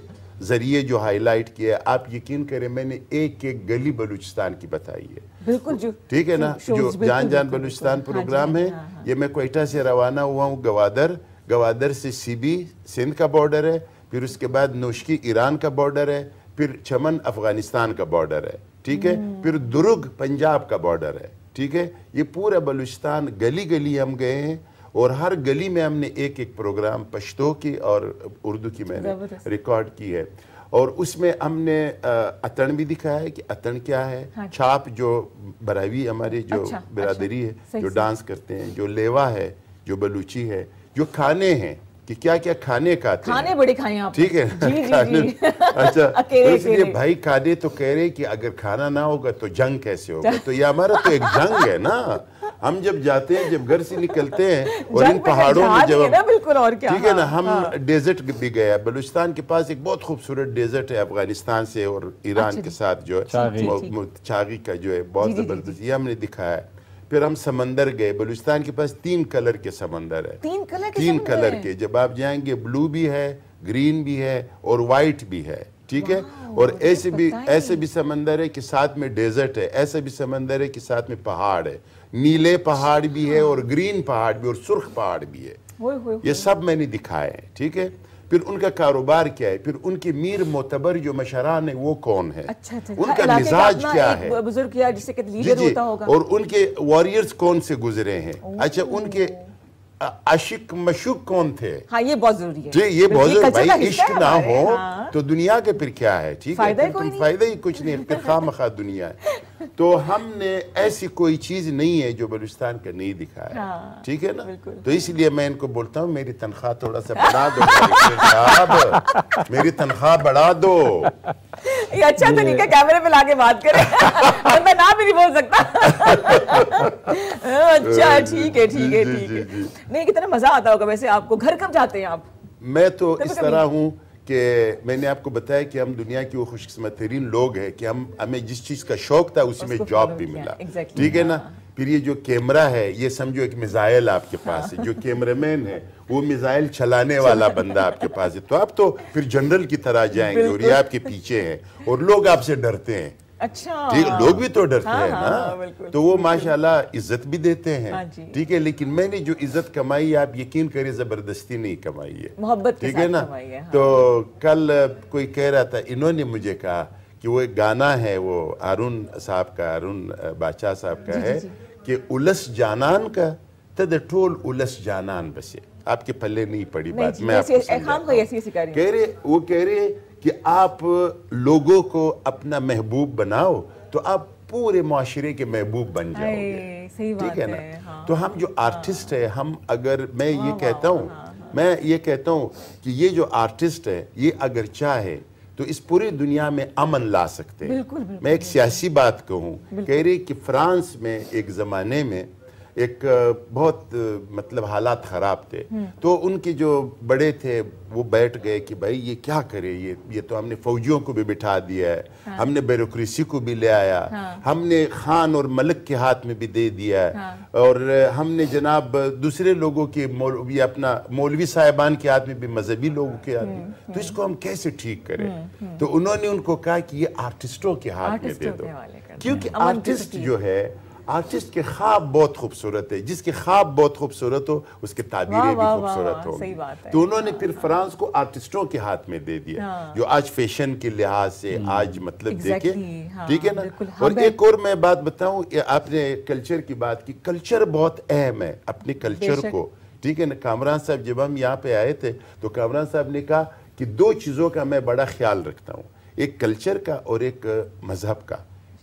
जरिए जो हाईलाइट किया है, आप यकीन करें मैंने एक एक गली बलूचिस्तान की बताई है। बिल्कुल जो ठीक है ना, जो जान जान बलूचिस्तान प्रोग्राम है। ये मैं क्वेटा से रवाना हुआ हूँ गवादर, गवादर से सीबी सिंध का बॉर्डर है, फिर उसके बाद नोशकी ईरान का बॉर्डर है, फिर चमन अफगानिस्तान का बॉर्डर है, ठीक है, फिर दुर्ग पंजाब का बॉर्डर है, ठीक है। ये पूरा बलूचिस्तान गली गली हम गए हैं, और हर गली में हमने एक एक प्रोग्राम पश्तो की और उर्दू की मैंने रिकॉर्ड की है, और उसमें हमने अतन भी दिखाया है कि अतन क्या है। हाँ। छाप जो बरावी हमारे जो अच्छा, बिरादरी अच्छा, है जो डांस करते हैं, जो लेवा है, जो बलूची है, जो खाने हैं, कि क्या क्या खाने का खाने बड़े खाए आप, ठीक है जी, जी, जी। अच्छा अकेले, तो अकेले। भाई खाने तो कह रहे कि अगर खाना ना होगा तो जंग कैसे होगा, तो ये हमारा तो एक जंग है ना। हम जब जाते हैं, जब घर से निकलते हैं और इन पहाड़ों में जब हम, बिल्कुल और क्या, ठीक है ना, हम हाँ। डेजर्ट भी गए, बलूचिस्तान के पास एक बहुत खूबसूरत डेजर्ट है अफगानिस्तान से और ईरान के साथ जो है चागी का जो है बहुत जबरदस्त, ये हमने दिखाया है। फिर हम समंदर गए, बलूचिस्तान के पास तीन कलर के समंदर है, तीन कलर के, तीन कलर के जब आप जाएंगे ब्लू भी है, ग्रीन भी है और वाइट भी है, ठीक है। और ऐसे भी ऐसे भी समंदर है कि साथ में डेजर्ट है, ऐसे भी समंदर है कि साथ में पहाड़ है, नीले पहाड़ भी है और ग्रीन पहाड़ भी और सुर्ख पहाड़ भी है, वो, वो, ये सब मैंने दिखाए हैं, ठीक है। फिर उनका कारोबार क्या है, फिर उनके मीर मोतबर जो मशरान है वो कौन है, अच्छा, उनका मिजाज क्या है, बुजुर्ग या जिसे लीडर होता होगा, और उनके वॉरियर्स कौन से गुजरे हैं, अच्छा उनके आशिक मशूक कौन थे, हाँ ये बहुत जरूरी है, जी ये बहुत जरूरी है। इश्क ना हो हाँ। तो दुनिया के फिर क्या है, ठीक है, फिर तुम फायदा ही कुछ नहीं, फिर खामखा दुनिया है। तो हमने ऐसी कोई चीज नहीं है जो बलूचिस्तान का नहीं दिखाया, ठीक है ना। तो इसलिए मैं इनको बोलता हूँ मेरी तनख्वाह थोड़ा सा बढ़ा दो, मेरी तनख्वाह बढ़ा दो, ये अच्छा तरीका कैमरे पे लाके बात करें, और मैं ना भी नहीं बोल सकता। अच्छा ठीक है ठीक है ठीक है, नहीं कितना मजा आता होगा। वैसे आपको घर कब जाते हैं आप? मैं तो इस तरह हूँ कि मैंने आपको बताया कि हम दुनिया की वो खुशकिस्मत तरीन लोग हैं कि हम हमें जिस चीज़ का शौक था उसी में जॉब भी मिला, ठीक है ना। फिर ये जो कैमरा है ये समझो एक मिसाइल आपके पास है, जो कैमरामैन है वो मिसाइल चलाने वाला बंदा आपके पास है, तो आप तो फिर जनरल की तरह जाएंगे और ये आपके पीछे है और लोग आपसे डरते हैं, अच्छा ठीक, लोग भी तो डरते हैं ना, तो वो माशाल्लाह इज्जत भी देते हैं, ठीक है। लेकिन मैंने जो इज्जत कमाई आप यकीन करें जबरदस्ती नहीं कमाई है, मोहब्बत के साथ कमाई है। तो कल कोई कह रहा था, इन्होंने मुझे कहा कि वो एक गाना है वो हारून साहब का, हारून बादशाह साहब का है कि उलस जानान का तद ठोल उलस जानान बसे, आपके पल्ले नहीं पड़ी बात, मैं कह रहे वो कह रहे कि आप लोगों को अपना महबूब बनाओ तो आप पूरे माशरे के महबूब बन जाओगे, ठीक है ना है, हाँ, तो हम जो आर्टिस्ट हाँ, है हम अगर मैं हाँ, ये कहता हूँ हाँ, हाँ, मैं ये कहता हूँ कि ये जो आर्टिस्ट है ये अगर चाहे तो इस पूरी दुनिया में अमन ला सकते हैं। मैं एक सियासी बात कहूँ, कह रही कि फ्रांस में एक ज़माने में एक बहुत मतलब हालात ख़राब थे, तो उनके जो बड़े थे वो बैठ गए कि भाई ये क्या करे, ये ये तो हमने फौजियों को भी बिठा दिया है, हाँ। हमने ब्यूरोक्रेसी को भी ले आया, हाँ। हमने खान और मलक के हाथ में भी दे दिया है, हाँ। और हमने जनाब दूसरे लोगों के मौलवी अपना मौलवी साहिबान के हाथ में भी, मजहबी लोगों के हाथ में, तो इसको हम कैसे ठीक करें। तो उन्होंने उनको कहा कि ये आर्टिस्टों के हाथ में दे दो, क्योंकि आर्टिस्ट जो है, आर्टिस्ट के ख्वाब बहुत खूबसूरत है, जिसके ख्वाब बहुत खूबसूरत हो उसके ताबीरें भी खूबसूरत हो। तो उन्होंने फिर फ्रांस को आर्टिस्टों के हाथ में दे दिया, जो आज फैशन के लिहाज से आज मतलब देखे, ठीक है ना। और एक और मैं बात बताऊं, आपने कल्चर की बात की, कल्चर बहुत अहम है, अपने कल्चर को, ठीक है ना। कामरान साहब जब हम यहाँ पे आए थे तो कामरान साहब ने कहा कि दो चीज़ों का मैं बड़ा ख्याल रखता हूँ, एक कल्चर का और एक मजहब का,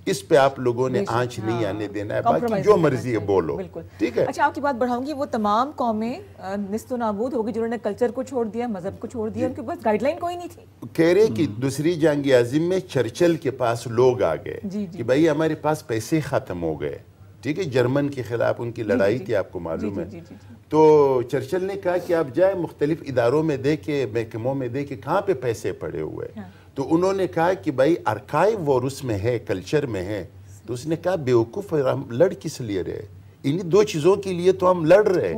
इस पे आप लोगों ने आंच हाँ, नहीं आने देना है, बाकी जो मर्जी है बोलो, ठीक है। अच्छा आपकी बात बढ़ाऊंगी, वो तमाम कौमें निस्तो नाबूद होगी जिन्होंने कल्चर को छोड़ दिया, मजहब को छोड़ दिया, उनके पास गाइडलाइन कोई नहीं थी। कह रहे कि दूसरी जंग आज़िम में चर्चिल के पास लोग आ गए कि भाई हमारे पास पैसे खत्म हो गए, ठीक है, जर्मन के खिलाफ उनकी लड़ाई थी, आपको मालूम है। तो चर्चिल ने कहा कि आप जाए मुख्तलिफ इदारों में देखे, महकमों में देखे, कहाँ पे पैसे पड़े हुए, तो उन्होंने कहा कि भाई आर्काइव और उसमें है, कल्चर में है। तो उसने कहा बेवकूफ़ हम लड़ किस लिए रहे, इन्हीं दो चीज़ों के लिए तो हम लड़ रहे हैं,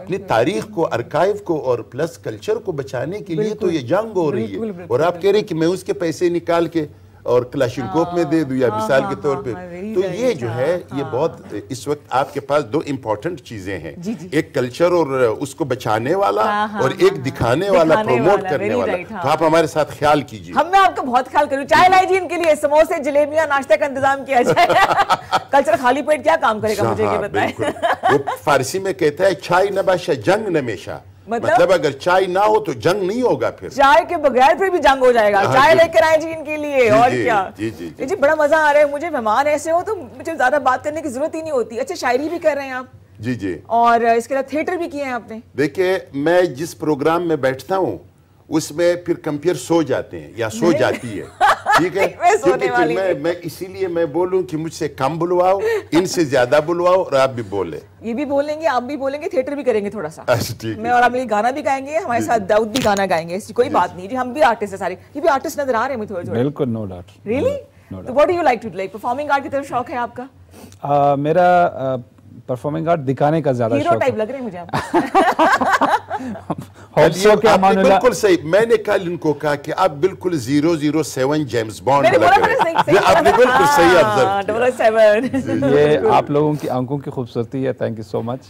अपनी तारीख को, आर्काइव को और प्लस कल्चर को बचाने के लिए तो ये जंग हो रही है, और आप कह रहे कि मैं उसके पैसे निकाल के और क्लाशिनकोप में दे दूं या मिसाल के तौर पे। तो ये जो है ये बहुत इस वक्त आपके पास दो इम्पोर्टेंट चीजें हैं, एक कल्चर और उसको बचाने वाला और एक दिखाने वाला, प्रमोट करने वाला। तो आप हमारे साथ ख्याल कीजिए, हम मैं आपको बहुत ख्याल करूँ। चाय लाई जी इनके लिए, समोसे जलेबियाँ, नाश्ता का इंतजाम किया जाए। कल्चर खाली पेट क्या काम करेगा, मुझे ये बताएं। फारसी में कहता है चाय नबाशा जंग नमेशा, मतलब, मतलब अगर चाय ना हो तो जंग नहीं होगा, फिर चाय के बगैर फिर भी जंग हो जाएगा। चाय लेकर आए जी इनके लिए जी, और जी, क्या जी जी, जी जी बड़ा मजा आ रहा है मुझे। मेहमान ऐसे हो तो मुझे ज्यादा बात करने की जरूरत ही नहीं होती। अच्छा शायरी भी कर रहे हैं आप? जी जी। और इसके अलावा थिएटर भी किए हैं आपने? देखिए मैं जिस प्रोग्राम में बैठता हूँ उसमें फिर कंपेयर सो जाते हैं या सो जाती है, ठीक है। मैं सोने वाली मैं, मैं इसीलिए मैं बोलूं कि मुझसे कम बुलवाओ, इनसे ज्यादा बुलवाओ और आप भी बोले, ये भी बोलेंगे, आप भी बोलेंगे, थिएटर भी करेंगे थोड़ा सा, ठीक है। और आप गाना भी गाएंगे हमारे साथ, दाऊद भी गाना गाएंगे, इसकी कोई बात नहीं जी, हम भी आर्टिस्ट है सारे, ये भी आर्टिस्ट नजर आ रहे हैं मुझे थोड़े थोड़े। बिल्कुल, नो डाउट। रियली, तो what do you like to like performing art की तरफ शौक है आपका? मेरा परफॉर्मिंग आर्ट दिखाने का ज्यादा शौक है, हीरो टाइप लग रहे हैं मुझे आप। बिल्कुल सही, मैंने कल इनको कहा कि आप बिल्कुल zero zero seven James Bond आपने बिल्कुल सही ऑब्जर्व किया। ये आप लोगों की आंखों की खूबसूरती है, थैंक यू सो मच।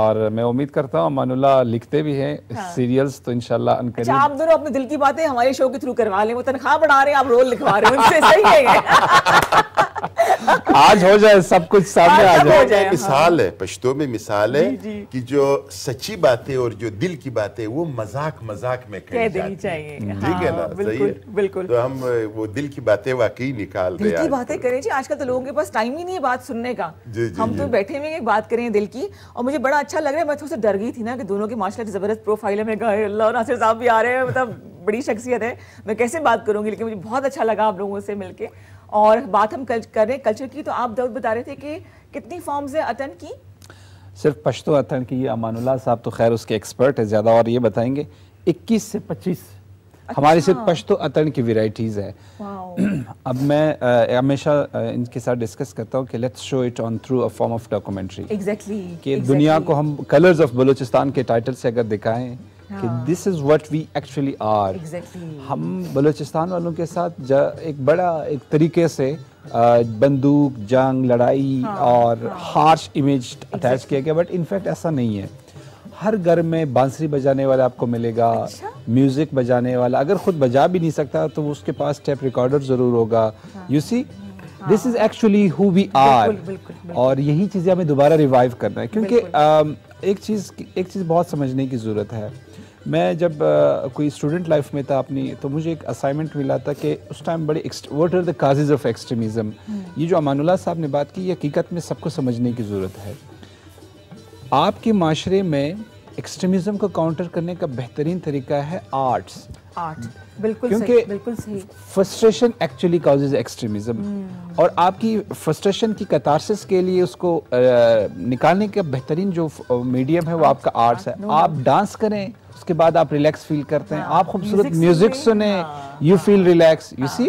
और मैं उम्मीद करता हूँ अमानुल्लाह लिखते भी हैं हाँ। सीरियल्स तो इंशाल्लाह अनकरीब। अच्छा, आप दोनों अपने दिल की बातें हमारे शो के थ्रू करवा लें, वो तनख्वाह बढ़ा रहे हैं, आप रोल लिखवा रहे हैं उनसे, सही है। आज हो जाए सब कुछ सामने आ जाए। मिसाल है, पश्तो में मिसाल है कि जो सच्ची बातें और जो दिल की बातें वो मजाक मजाक में कह देनी चाहिए, ठीक है ना? बिल्कुल बिल्कुल, तो हम वो दिल की बातें वाकई निकाल रहे हैं। दिल की बातें करें जी, आजकल तो लोगों के पास टाइम ही नहीं है बात सुनने का, हम तो बैठे हुए बात करें दिल की। और मुझे बड़ा अच्छा लग रहा है, मैं थोड़ा सा डर गई थी ना कि दोनों के माशाल्लाह की जबरदस्त प्रोफाइल है, मैं कहा अल्लाह नासिर साहब भी आ रहे हैं, मतलब बड़ी शख्सियत है, मैं कैसे बात करूंगी, लेकिन मुझे बहुत अच्छा लगा आप लोगों से मिलके। और बात हम कल कर रहे हैं कल्चर की, तो आप दाऊद बता रहे थे कि कितनी फॉर्म्स है अतन की? सिर्फ पश्तो अतन की, अमानुल्लाह साहब तो खैर उसके एक्सपर्ट है ज़्यादा और ये बताएंगे। इक्कीस से पच्चीस हमारी सिर्फ पश्तो अतन की वेराइटीज़ है। अब मैं हमेशा इनके साथ डिस्कस करता हूँ कि let's show it on through a form of documentary. Exactly कि दुनिया को हम कलर्स ऑफ बलूचिस्तान के टाइटल से अगर दिखाएं कि this is what we actually are. हम बलूचिस्तान वालों के साथ एक बड़ा एक तरीके से बंदूक, जंग, लड़ाई हाँ, और हार्श इमेज अटैच किया गया, बट इनफैक्ट ऐसा नहीं है। हर घर में बांसुरी बजाने वाला आपको मिलेगा, अच्छा? म्यूजिक बजाने वाला, अगर खुद बजा भी नहीं सकता तो उसके पास टेप रिकॉर्डर जरूर होगा। You see this is actually who we are, और यही चीज़ें हमें दोबारा रिवाइव करना है, क्योंकि एक चीज़ एक चीज़ बहुत समझने की ज़रूरत है। मैं जब आ, कोई स्टूडेंट लाइफ में था अपनी, तो मुझे एक असाइनमेंट मिला था कि उस टाइम बड़े what are the causes of extremism, ये जो अमानुल्लाह साहब ने बात की, ये हकीकत में सबको समझने की ज़रूरत है। आपके माशरे में एक्सट्रीमिज्म को काउंटर करने का बेहतरीन तरीका है आर्ट्स, आर्ट। बिल्कुल सही, बिल्कुल सही। फ्रस्ट्रेशन एक्चुअली कॉजेज एक्सट्रीमिज्म, और आपकी फ्रस्ट्रेशन की कतारसिस के लिए उसको आ, निकालने का बेहतरीन जो मीडियम है वो आपका आर्ट्स है। आप डांस करें, उसके बाद आप रिलैक्स फील करते हैं, आप खूबसूरत म्यूजिक सुने, you feel relax, you see.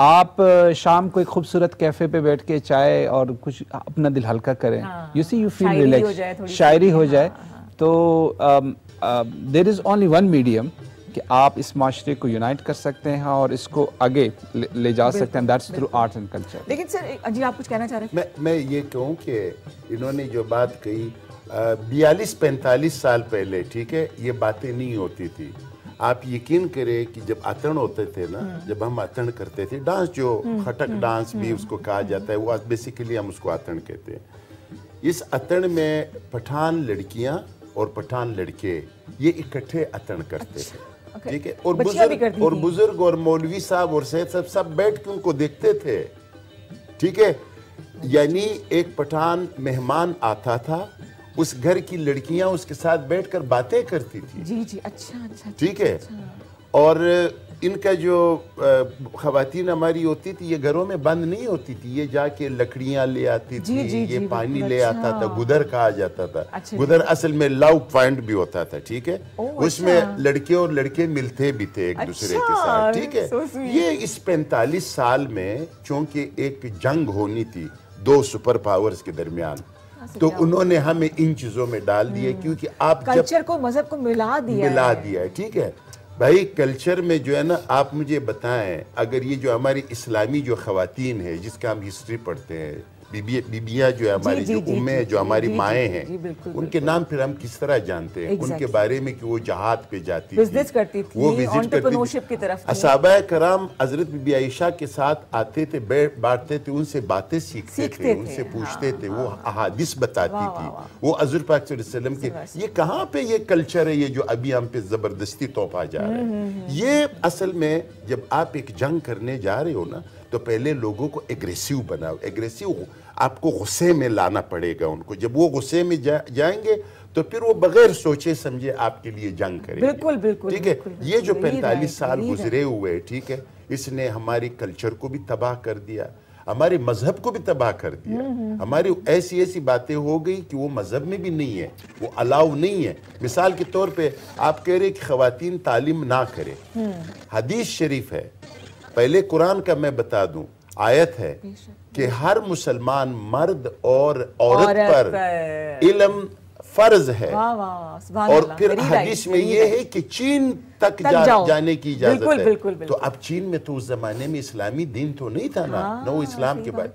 आप शाम को एक खूबसूरत कैफे पे बैठ के चाय और कुछ अपना दिल हल्का करें, you see, you feel relax, शायरी हो जाए। तो there is only one medium कि आप इस माशरे को यूनाइट कर सकते हैं और इसको आगे ले, ले जा सकते हैं, that's through art and culture. लेकिन सर जी आप कुछ कहना चाह रहे हैं? मैं मैं ये कहूँ कि इन्होंने जो बात कही बयालीस पैंतालीस साल पहले, ठीक है, ये बातें नहीं होती थी। आप यकीन करें कि जब अतन होते थे ना, जब हम अतन करते थे डांस, जो खटक डांस भी उसको कहा जाता है, वो बेसिकली हम उसको अतन कहते हैं। इस अतन में पठान लड़कियां और पठान लड़के ये इकट्ठे अतन करते थे, ठीक है। और बुजुर्ग और बुजुर्ग और मौलवी साहब और सैयद साहब सब बैठ के उनको देखते थे, ठीक है। यानी एक पठान मेहमान आता था, उस घर की लड़कियां उसके साथ बैठकर बातें करती थी, जी जी, अच्छा अच्छा, ठीक है। और इनका जो खवातीन हमारी होती थी, ये घरों में बंद नहीं होती थी, ये जाके लकड़ियां ले आती थी, ये पानी ले आता था, गुदर कहा जाता था। गुदर असल में लव पॉइंट भी होता था, ठीक है। उसमें लड़के और लड़के मिलते भी थे एक दूसरे के साथ, ठीक है। ये इस पैंतालीस साल में चूंकि एक जंग होनी थी दो सुपर पावर्स के दरमियान, तो उन्होंने हमें इन चीजों में डाल दिए, क्योंकि आप कल्चर को मजहब को मिला दिया मिला दिया है, ठीक है। भाई कल्चर में जो है ना, आप मुझे बताएं, अगर ये जो हमारी इस्लामी जो ख़वातीन है जिसका हम हिस्ट्री पढ़ते हैं, बीबी बीबियाँ जो है हमारी, जो उम्में, जो हमारी माएँ हैं, उनके नाम फिर हम किस तरह जानते हैं उनके बारे में कि वो जहाद पे जाती थी, वो विजिट करती थी। असहाबाए कराम हजरत बीबी आयशा के साथ आते थे, बैठ बांटते थे, उनसे बातें सीखते थे, उनसे पूछते थे, वो अहादिस बताती थी, वो हजूर पाक सल्लल्लाहु अलैहि वसल्लम के। ये कहाँ पे ये कल्चर है, ये जो अभी हम पे जबरदस्ती तोपा जा रहा है। ये असल में जब आप एक जंग करने जा रहे हो ना, तो पहले लोगों को एग्रेसिव बनाओ, एग्रेसिव आपको गुस्से में लाना पड़ेगा उनको। जब वो गुस्से में जा, जाएंगे तो फिर वो बगैर सोचे समझे आपके लिए जंग करेंगे। बिल्कुल बिल्कुल ठीक है। ये जो पैंतालीस साल गुजरे हुए ठीक है, इसने हमारी कल्चर को भी तबाह कर दिया, हमारे मजहब को भी तबाह कर दिया। हमारी ऐसी ऐसी बातें हो गई कि वो मजहब में भी नहीं है, वो अलाउ नहीं है। मिसाल के तौर पे आप कह रहे कि ख्वातीन तालीम ना करे, हदीस शरीफ है, पहले कुरान का मैं बता दूं, आयत है कि हर मुसलमान मर्द और औरत पर, पर इल्म फर्ज है। वाँ वाँ, और फिर हदीस में ये है कि चीन तक जा, जाने की इजाजत है। बिल्कुल, बिल्कुल। तो अब चीन में तो उस जमाने में इस्लामी दिन तो नहीं था ना, हाँ, ना वो इस्लाम के बाद।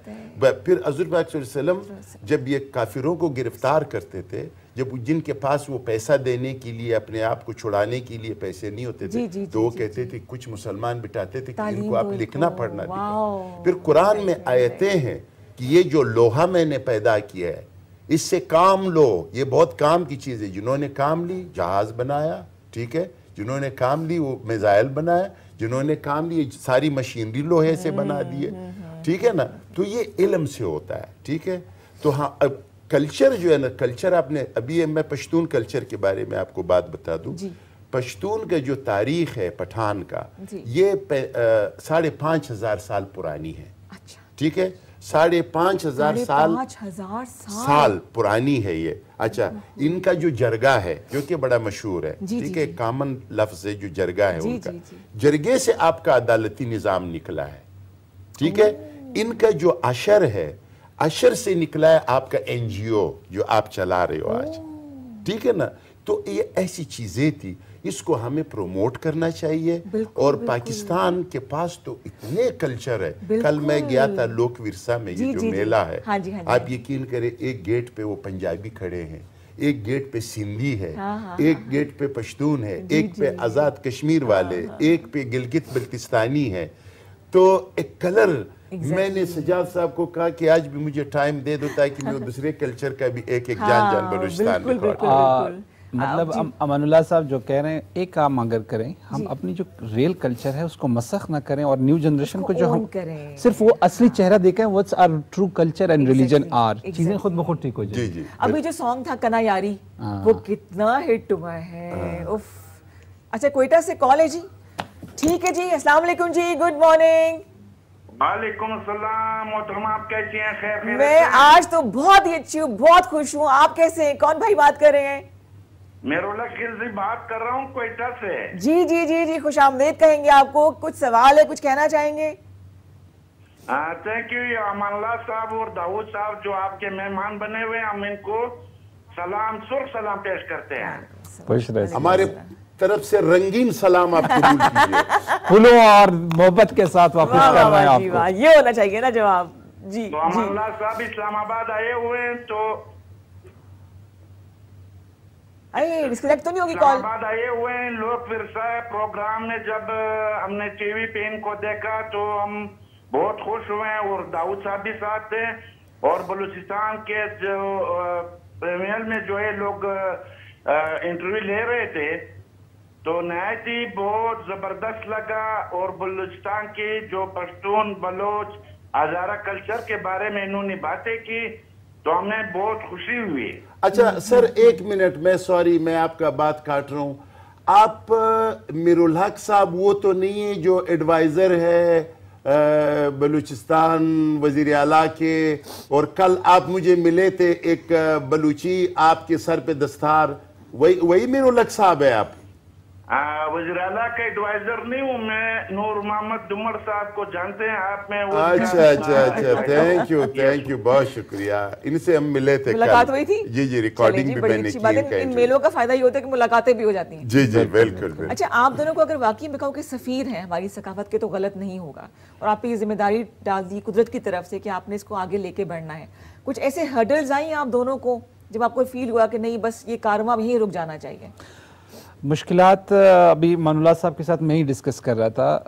फिर हज़रत पाक सल्लल्लाहु अलैहि वसल्लम जब ये काफिरों को गिरफ्तार करते थे, जब जिनके पास वो पैसा देने के लिए, अपने आप को छुड़ाने के लिए पैसे नहीं होते थे, जी, जी, तो वो कहते थे, कुछ मुसलमान बिठाते थे कि इनको आप लिखना पढ़ना दिखाओ। फिर कुरान में आयतें हैं कि ये जो लोहा मैंने पैदा किया है इससे काम लो, ये बहुत काम की चीज़ है। जिन्होंने काम ली जहाज बनाया, ठीक है, जिन्होंने काम ली वो मिसाइल बनाया, जिन्होंने काम ली सारी मशीनरी लोहे से बना दी है, ठीक है ना। तो ये इल्म से होता है, ठीक है। तो हाँ, अब कल्चर जो है ना, कल्चर आपने अभी, मैं पश्तून कल्चर के बारे में आपको बात बता दूं। पश्तून का जो तारीख है पठान का, ये साढ़े पाँच हज़ार साल पुरानी है, ठीक है, साढ़े पाँच हज़ार साल, साल साल पुरानी है ये। अच्छा, इनका जो जरगा है जो कि बड़ा मशहूर है, ठीक है, कामन लफ्ज़ है जो जरगा है उनका, जरगे से आपका अदालती निज़ाम निकला है, ठीक है। इनका जो अशर है, अशर से निकला है आपका एनजीओ जो आप चला रहे हो आज, ठीक है ना। तो ये ऐसी चीज़ें थी, इसको हमें प्रमोट करना चाहिए। और पाकिस्तान के पास तो इतने कल्चर है। कल मैं गया था लोक विरसा में, ये जो मेला है, हाँ जी, हाँ जी, आप यकीन करें एक गेट पे वो पंजाबी खड़े हैं, एक गेट पे सिंधी है, एक गेट पे पश्तून है, एक पे आज़ाद कश्मीर वाले, एक पे गिलगित बल्तिस्तानी है। तो एक कलर, मैंने सजाद साहब को कहा कि आज भी मुझे टाइम दे दो ताकि मैं दूसरे कल्चर का भी एक एक जान जान बलोचिस्तान। मतलब अम, अमानुल्लाह साहब जो कह रहे हैं, एक काम अगर करें हम, अपनी जो रियल कल्चर है उसको मसख ना करें और न्यू जनरेशन को जो हम करें, सिर्फ वो असली चेहरा देखें, what's our true culture and religion are, चीजें खुद ब खुद ठीक हो जाएगी। अभी जो सॉन्ग था कना यारी, वो कितना हिट हुआ है। उफ, अच्छा क्वेटा से कॉल है जी, ठीक है जी, अस्सलाम वालेकुम जी, गुड मॉर्निंग। वालेकुम सलाम, आप कैसे हैं? मैं आज तो बहुत ही अच्छी हूँ, बहुत खुश हूँ। आप कैसे हैं? कौन भाई बात कर रहे हैं? मेरोला खिलजी बात कर रहा हूँ क्वेटा से। जी जी जी जी, खुश आमदीद कहेंगे आपको। कुछ सवाल है, कुछ कहना चाहेंगे? थैंक यू अमानुल्लाह साहब और दाऊद साहब जो आपके मेहमान बने हुए हैं, हम इनको सलाम, सुर्ख सलाम पेश करते हैं। हमारे तरफ से रंगीन सलाम आपको फूलों और मोहब्बत के साथ वापस कर रहे हैं आपको। ये होना चाहिए ना जवाब जी। तो अमानुल्लाह साहब इस्लामाबाद आए हुए हैं, तो अरे डिस्कनेक्ट तो नहीं होगी कॉल? बाद आए हुए हैं लोग विरसा प्रोग्राम में, जब हमने टीवी पे इनको देखा तो हम बहुत खुश हुए हैं। और दाऊद साहब भी साथ थे, और बलूचिस्तान के जो प्रीमियर में जो है लोग इंटरव्यू ले रहे थे, तो नहायत ही बहुत जबरदस्त लगा। और बलूचिस्तान की जो पश्तून, बलोच, हजारा कल्चर के बारे में इन्होंने बातें की, तो हमें बहुत खुशी हुई। अच्छा सर एक मिनट, मैं सॉरी मैं आपका बात काट रहा हूँ। आप मीरुल हक साहब वो तो नहीं है जो एडवाइज़र है बलूचिस्तान वज़ीर आला के, और कल आप मुझे मिले थे एक बलूची आपके सर पे दस्तार, वही वही मीरुल हक साहब है? आप वज़ीर आला का एडवाइजर नहीं हूँ मैं, नूर मोहम्मद दुमर साहब को जानते हैं आप में? अच्छा अच्छा अच्छा, थैंक यू थैंक यू, बहुत शुक्रिया। इनसे हम मिले थे, मुलाकात हुई थी जी जी, रिकॉर्डिंग भी मैंने की। इन मेलों का फायदा ये होता है कि मुलाकातें भी हो जाती हैं। जी जी बिल्कुल। अच्छा आप दोनों को अगर वाकई में कहो कि सफीर हैं हमारी सकाफत के, तो गलत नहीं होगा। और आप ये जिम्मेदारी डाल दी कुदरत की तरफ से कि आपने इसको आगे लेके बढ़ना है। कुछ ऐसे हर्डल्स आई आप दोनों को जब आपको फील हुआ कि नहीं बस ये कारवां यहीं रुक जाना चाहिए? मुश्किलात अभी मानुल्लाह साहब के साथ मैं ही डिस्कस कर रहा था।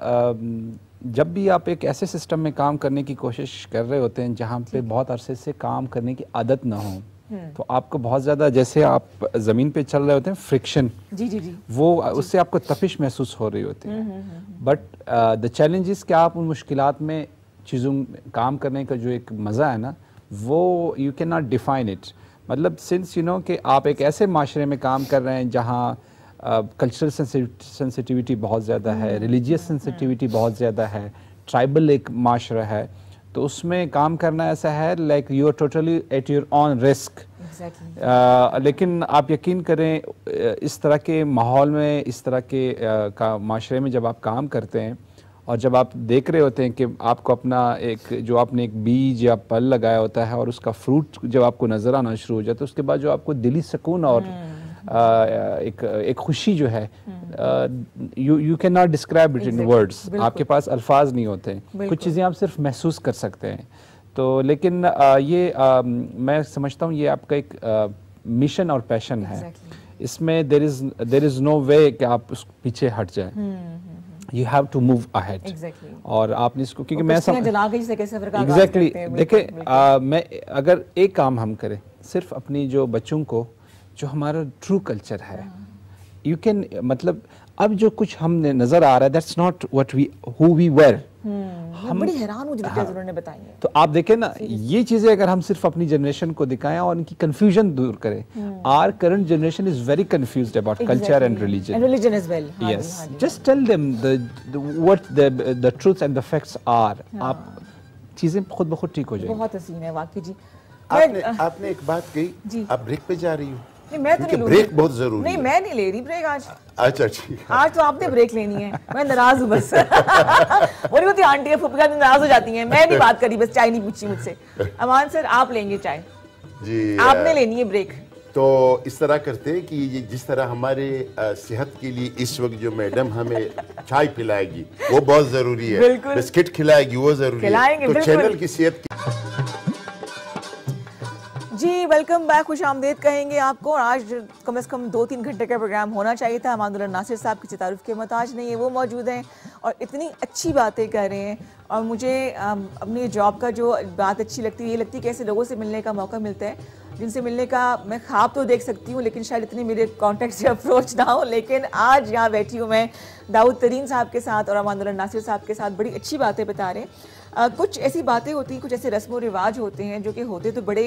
जब भी आप एक ऐसे सिस्टम में काम करने की कोशिश कर रहे होते हैं जहाँ पे बहुत अरसे से काम करने की आदत ना हो, तो आपको बहुत ज़्यादा, जैसे आप ज़मीन पे चल रहे होते हैं, फ्रिक्शन जी जी जी वो जी, उससे आपको तपिश महसूस हो रही होती है। बट द चैलेंज इज़ कि आप उन मुश्किलात में चीज़ों काम करने का जो एक मज़ा है ना वो you can not define it. मतलब सिंस यू नो कि आप एक ऐसे माशरे में काम कर रहे हैं जहाँ कल्चरल सेंसिटिविटी बहुत ज़्यादा है, रिलीजियस सेंसिटिविटी बहुत ज़्यादा है, ट्राइबल एक माशरा है, तो उसमें काम करना ऐसा है like you are totally at your own risk. लेकिन आप यकीन करें इस तरह के माहौल में, इस तरह के uh, का माशरे में जब आप काम करते हैं और जब आप देख रहे होते हैं कि आपको अपना एक जो आपने एक बीज या पल लगाया होता है और उसका फ्रूट जब आपको नज़र आना शुरू हो जाता है, उसके बाद जो आपको दिली सुकून और आ, एक एक खुशी जो है you you can not describe it in words, आपके पास अल्फाज नहीं होते हैं, कुछ चीज़ें आप सिर्फ महसूस कर सकते हैं। तो लेकिन आ, ये आ, मैं समझता हूँ ये आपका एक मिशन और पैशन है, इसमें there is there is no way कि आप उस पीछे हट जाएं। You have to move ahead. Exactly. और आपने इसको क्योंकि मैं सब एग्जैक्टली देखिए मैं अगर एक काम हम करें सिर्फ अपनी जो बच्चों को जो हमारा ट्रू कल्चर है यू कैन मतलब अब जो कुछ हमने नजर आ रहा है that's not what we who we were. हम बड़े हैरान हो जाते हैं उन्होंने बताई है। तो आप देखें ना ये चीज़ें अगर हम सिर्फ अपनी जनरेशन को दिखाएं और इनकी कंफ्यूजन दूर करें। Our current generation is very confused about culture and religion and religion as well. Yes, just tell them the what the the truths and the facts are. आप चीज़ें खुद ब खुद ठीक हो जाएंगी। बहुत हसीन है वाकई जी। आपने आपने एक बात कही, आप ब्रेक पे जा रही हो। नहीं मैं तो नहीं ब्रेक बहुत जरूरी नहीं है। मैं नहीं ले रही ब्रेक आज। अच्छा ठीक है, आज तो आपने ब्रेक लेनी है। मैं नाराज हूँ बस बोली होती आंटी फुफिया नाराज हो जाती हैं। मैं नहीं बात करी, बस चाय नहीं पूछी मुझसे। अमान सर आप लेंगे चाय जी, आपने लेनी है ब्रेक। तो इस तरह करते हैं कि ये जिस तरह हमारे सेहत के लिए इस वक्त जो मैडम हमें चाय पिलाएगी वो बहुत जरूरी है, बिस्किट खिलाएगी वो जरूरी है, तो चैनल की सेहत जी। वेलकम बैक, खुश आमदेद कहेंगे आपको। आज कम से कम दो तीन घंटे का प्रोग्राम होना चाहिए था। अमानुल्लाह नासिर साहब की तारुफ के मोहताज नहीं है, वो मौजूद हैं और इतनी अच्छी बातें कर रहे हैं। और मुझे अपनी जॉब का जो बात अच्छी लगती है ये लगती है कैसे लोगों से मिलने का मौका मिलता है, जिनसे मिलने का मैं ख्वाब तो देख सकती हूँ लेकिन शायद इतनी मेरे कॉन्टैक्ट से अप्रोच ना हो। लेकिन आज यहाँ बैठी हूँ मैं दाऊद तरीन साहब के साथ और अमानुल्लाह नासिर साहब के साथ, बड़ी अच्छी बातें बता रहे हैं। Uh, कुछ ऐसी बातें होती हैं, कुछ ऐसे रस्म व रिवाज होते हैं जो कि होते तो बड़े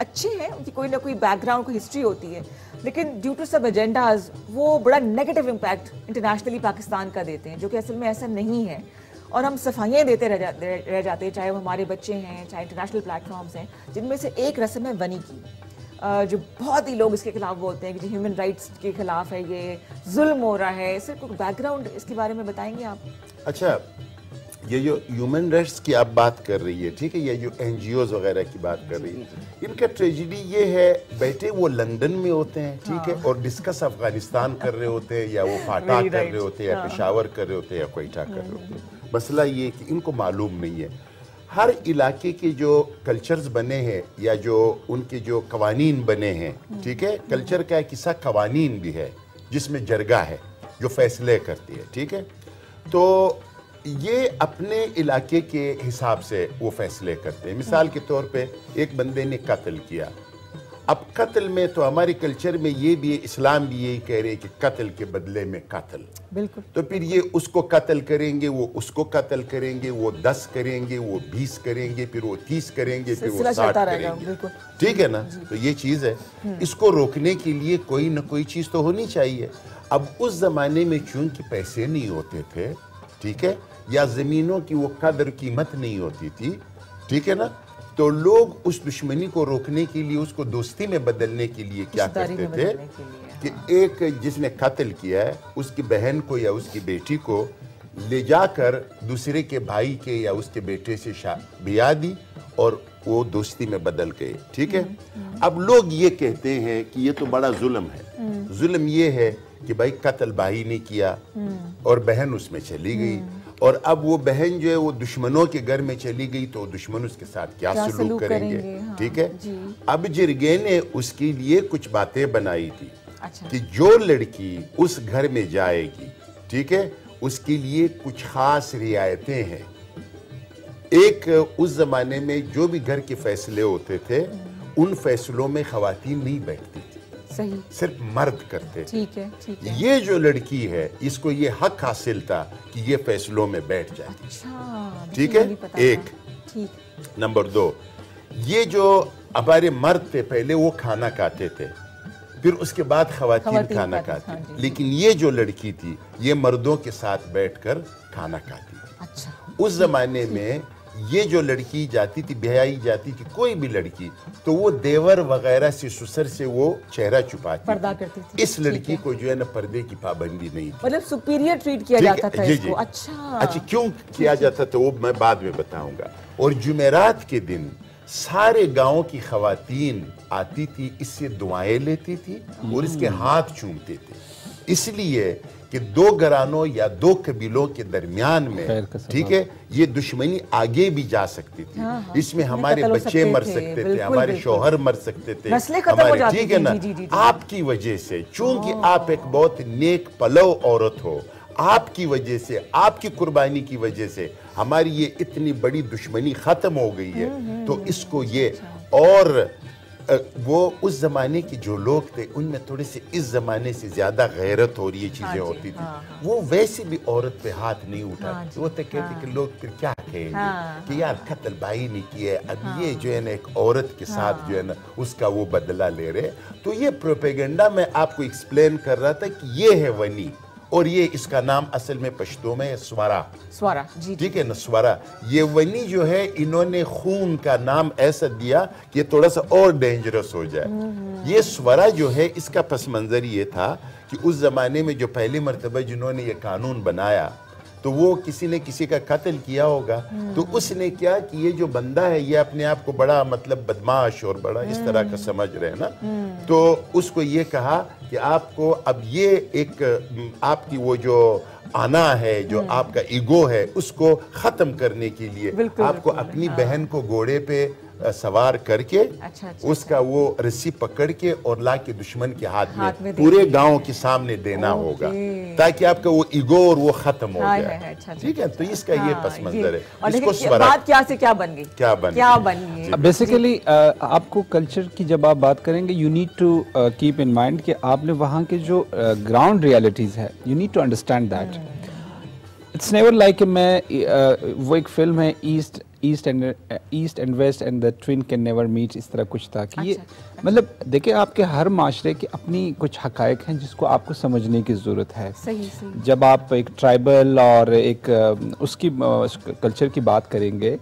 अच्छे हैं, उनकी कोई ना कोई बैकग्राउंड कोई हिस्ट्री होती है, लेकिन ड्यू टू सब एजेंडाज वो बड़ा नेगेटिव इम्पैक्ट इंटरनेशनली पाकिस्तान का देते हैं, जो कि असल में ऐसा नहीं है। और हम सफाइयाँ देते रह, जा, रह जाते हैं, चाहे वो हमारे बच्चे हैं चाहे इंटरनेशनल प्लेटफॉर्म्स हैं, जिनमें से एक रस्म है वनी की, जो बहुत ही लोग इसके खिलाफ बोलते हैं कि ह्यूमन राइट्स के खिलाफ है, ये जुल्म हो रहा है। सर कुछ बैकग्राउंड इसके बारे में बताएंगे आप? अच्छा, ये जो ह्यूमन राइट्स की आप बात कर रही है ठीक है, ये जो एन जी ओज़ वगैरह की बात कर रही है, इनका ट्रेजिडी ये है बेटे वो लंदन में होते हैं ठीक है और डिस्कस अफगानिस्तान कर रहे होते हैं या वो फाटा कर रहे होते हैं या पेशावर कर रहे होते हैं या क्वेटा कर रहे होते हैं। मसला ये कि इनको मालूम नहीं है हर इलाके के जो कल्चर्स बने हैं या जो उनके जो कवानीन बने हैं ठीक है। कल्चर का एक हिस्सा कवानीन भी है जिसमें जरगा है जो फैसले करती है ठीक है। तो ये अपने इलाके के हिसाब से वो फैसले करते हैं। मिसाल के तौर पे एक बंदे ने कत्ल किया, अब कत्ल में तो हमारे कल्चर में ये भी है, इस्लाम भी यही कह रहे हैं कि कत्ल के बदले में कत्ल, बिल्कुल। तो फिर ये उसको कत्ल करेंगे, वो उसको कत्ल करेंगे, वो दस करेंगे, वो बीस करेंगे, फिर वो तीस करेंगे, फिर वो साठ करेंगे ठीक है ना। तो ये चीज़ है, इसको रोकने के लिए कोई ना कोई चीज़ तो होनी चाहिए। अब उस ज़माने में चूँकि पैसे नहीं होते थे ठीक है या ज़मीनों की वो कदर कीमत नहीं होती थी ठीक है ना, तो लोग उस दुश्मनी को रोकने के लिए उसको दोस्ती में बदलने के लिए क्या करते थे कि एक जिसने कत्ल किया है उसकी बहन को या उसकी बेटी को ले जाकर दूसरे के भाई के या उसके बेटे से शादी ब्याह दी और वो दोस्ती में बदल गए ठीक है। अब लोग ये कहते हैं कि ये तो बड़ा जुल्म है। जुल्म ये है कि भाई कत्ल भाई ने किया और बहन उसमें चली गई और अब वो बहन जो है वो दुश्मनों के घर में चली गई तो दुश्मन उसके साथ क्या, क्या सलूक करेंगे ठीक हाँ, है। अब जिरगे ने उसके लिए कुछ बातें बनाई थी अच्छा। कि जो लड़की उस घर में जाएगी ठीक है उसके लिए कुछ खास रियायतें हैं। एक उस जमाने में जो भी घर के फैसले होते थे उन फैसलों में खवातीन नहीं बैठती थी सही सिर्फ मर्द करते थे। ठीक है, ठीक है। ये जो लड़की है इसको ये हक हासिल था कि ये फैसलों में बैठ जाए। अच्छा, ठीक है। एक ठीक। नंबर दो, ये जो हमारे मर्द थे पहले वो खाना खाते थे, फिर उसके बाद खवातीन खाना खाती, लेकिन ये जो लड़की थी ये मर्दों के साथ बैठकर खाना खाती। अच्छा। उस जमाने में ये जो लड़की जाती थी, ब्याही जाती थी कोई भी लड़की, तो वो देवर वगैरह से ससुर से वो चेहरा छुपाती, पर्दा करती थी। इस लड़की को जो है ना पर्दे की पाबंदी नहीं थी, मतलब सुपीरियर ट्रीट किया जाता था इसको। अच्छा अच्छा, क्यों किया जाता था वो मैं बाद में बताऊंगा। और जुमेरात के दिन सारे गाँव की खवातीन आती थी, इससे दुआएं लेती थी और इसके हाथ चूमते थे, इसलिए कि दो घरानों या दो कबीलों के दरमियान में, ठीक है, ये दुश्मनी आगे भी जा सकती थी। हाँ, हाँ, इसमें हमारे बच्चे मर सकते थे, हमारे शोहर मर सकते थे, हमारे, ठीक है ना, आपकी वजह से, चूंकि आप एक बहुत नेक पलव औरत हो, आपकी वजह से, आपकी कुर्बानी की वजह से हमारी ये इतनी बड़ी दुश्मनी खत्म हो गई है। तो इसको ये, और वो उस ज़माने के जो लोग थे उनमें थोड़े से इस ज़माने से ज़्यादा गैरत और ये चीज़ें होती थी। हाँ, वो वैसे भी औरत पे हाथ नहीं उठाते। हाँ, वो तो कहते हाँ, कि लोग फिर क्या कहेंगे। हाँ, कि यार कत्लबाई नहीं किया, अब हाँ, ये जो है ना एक औरत के साथ हाँ, जो है ना उसका वो बदला ले रहे। तो ये प्रोपेगेंडा मैं आपको एक्सप्लेन कर रहा था कि ये है वनी, और ये इसका नाम असल में पश्तो में है स्वारा। स्वारा जी, ठीक है ना, स्वारा। ये वनी जो है इन्होंने खून का नाम ऐसा दिया कि थोड़ा सा और डेंजरस हो जाए। ये स्वारा जो है इसका पस मंजर ये था कि उस ज़माने में जो पहली मरतबा जिन्होंने ये कानून बनाया, तो वो किसी ने किसी का कत्ल किया होगा, तो उसने क्या कि ये जो बंदा है ये अपने आप को बड़ा मतलब बदमाश और बड़ा इस तरह का समझ रहे हैं ना, तो उसको ये कहा कि आपको अब ये एक आपकी वो जो आना है, जो आपका ईगो है, उसको ख़त्म करने के लिए आपको अपनी बहन को घोड़े पे सवार करके, अच्छा, अच्छा, उसका वो रस्सी पकड़ के और लाके दुश्मन के हाथ, हाथ में, में पूरे गांव के सामने देना होगा, ताकि आपका वो ईगो और वो खत्म हो जाए। ठीक है, तो इसका ये पस मंजर है। और इसको बात क्या से क्या बन गई, क्या बन क्या बन गई बेसिकली। आपको कल्चर की जब आप बात करेंगे, you need to keep in mind कि आपने वहाँ के जो ग्राउंड रियलिटीज है, you need to understand that it's never like. मैं वो एक फिल्म है east east and east and west and the twin can never meet, इस तरह कुछ था कि ये अच्छा, मतलब देखिए आपके हर माशरे के अपनी कुछ हकायक हैं जिसको आपको समझने की ज़रूरत है। सही, सही। जब आप एक ट्राइबल और एक उसकी कल्चर की बात करेंगे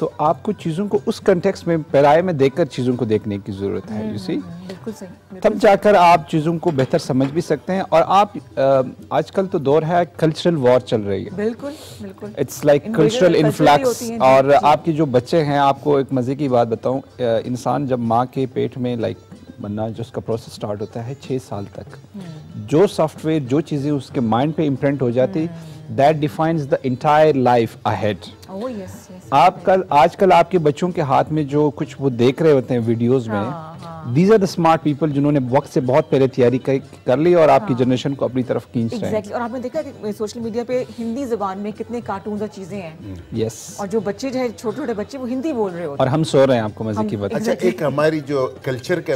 तो आपको चीज़ों को उस कंटेक्स्ट में, पैराए में देखकर चीज़ों को देखने की ज़रूरत है, यू सी। बिल्कुल सही। तब जाकर आप चीज़ों को बेहतर समझ भी सकते हैं। और आप आजकल तो दौर है, कल्चरल वॉर चल रही है। बिल्कुल बिल्कुल, इट्स लाइक कल्चरल इन्फ्लक्स। और आपके जो बच्चे हैं, आपको एक मज़े की बात बताऊँ, इंसान जब माँ के पेट में लाइक बनना जो उसका प्रोसेस स्टार्ट होता है छः साल तक, जो सॉफ्टवेयर, जो चीज़ें उसके माइंड पे इम्प्रिंट हो जाती, that defines the entire life ahead. आपका आजकल आपके बच्चों के हाथ में जो कुछ वो देख रहे होते हैं वीडियोस में, these are the smart people जिन्होंने वक्त से बहुत पहले तैयारी कर, कर ली और आपकी जनरेशन को अपनी तरफ खींच रहे हैं। और आपने देखा कि सोशल मीडिया पे हिंदी जबान में कितने कार्टून और चीजें हैं। यस, और जो बच्चे जो छोटे छोटे बच्चे वो हिंदी बोल रहे होते हैं और हम सो रहे हैं। आपको मजे की बात, अच्छा, एक हमारी जो कल्चर का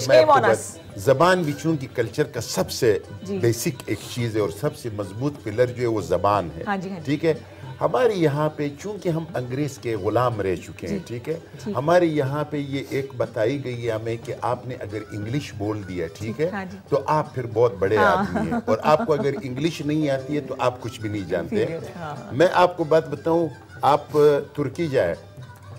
जबान भी, चूंकि कल्चर का सबसे बेसिक एक चीज है और सबसे मजबूत पिलर जो है वो जबान है। ठीक है, हमारे यहाँ पे चूंकि हम अंग्रेज़ के ग़ुलाम रह चुके हैं, ठीक है, हमारे यहाँ पे ये एक बताई गई है हमें कि आपने अगर इंग्लिश बोल दिया, ठीक है, हाँ, तो आप फिर बहुत बड़े आदमी हैं, और आपको अगर इंग्लिश नहीं आती है तो आप कुछ भी नहीं जानते हैं। हाँ। मैं आपको बात बताऊँ, आप तुर्की जाए,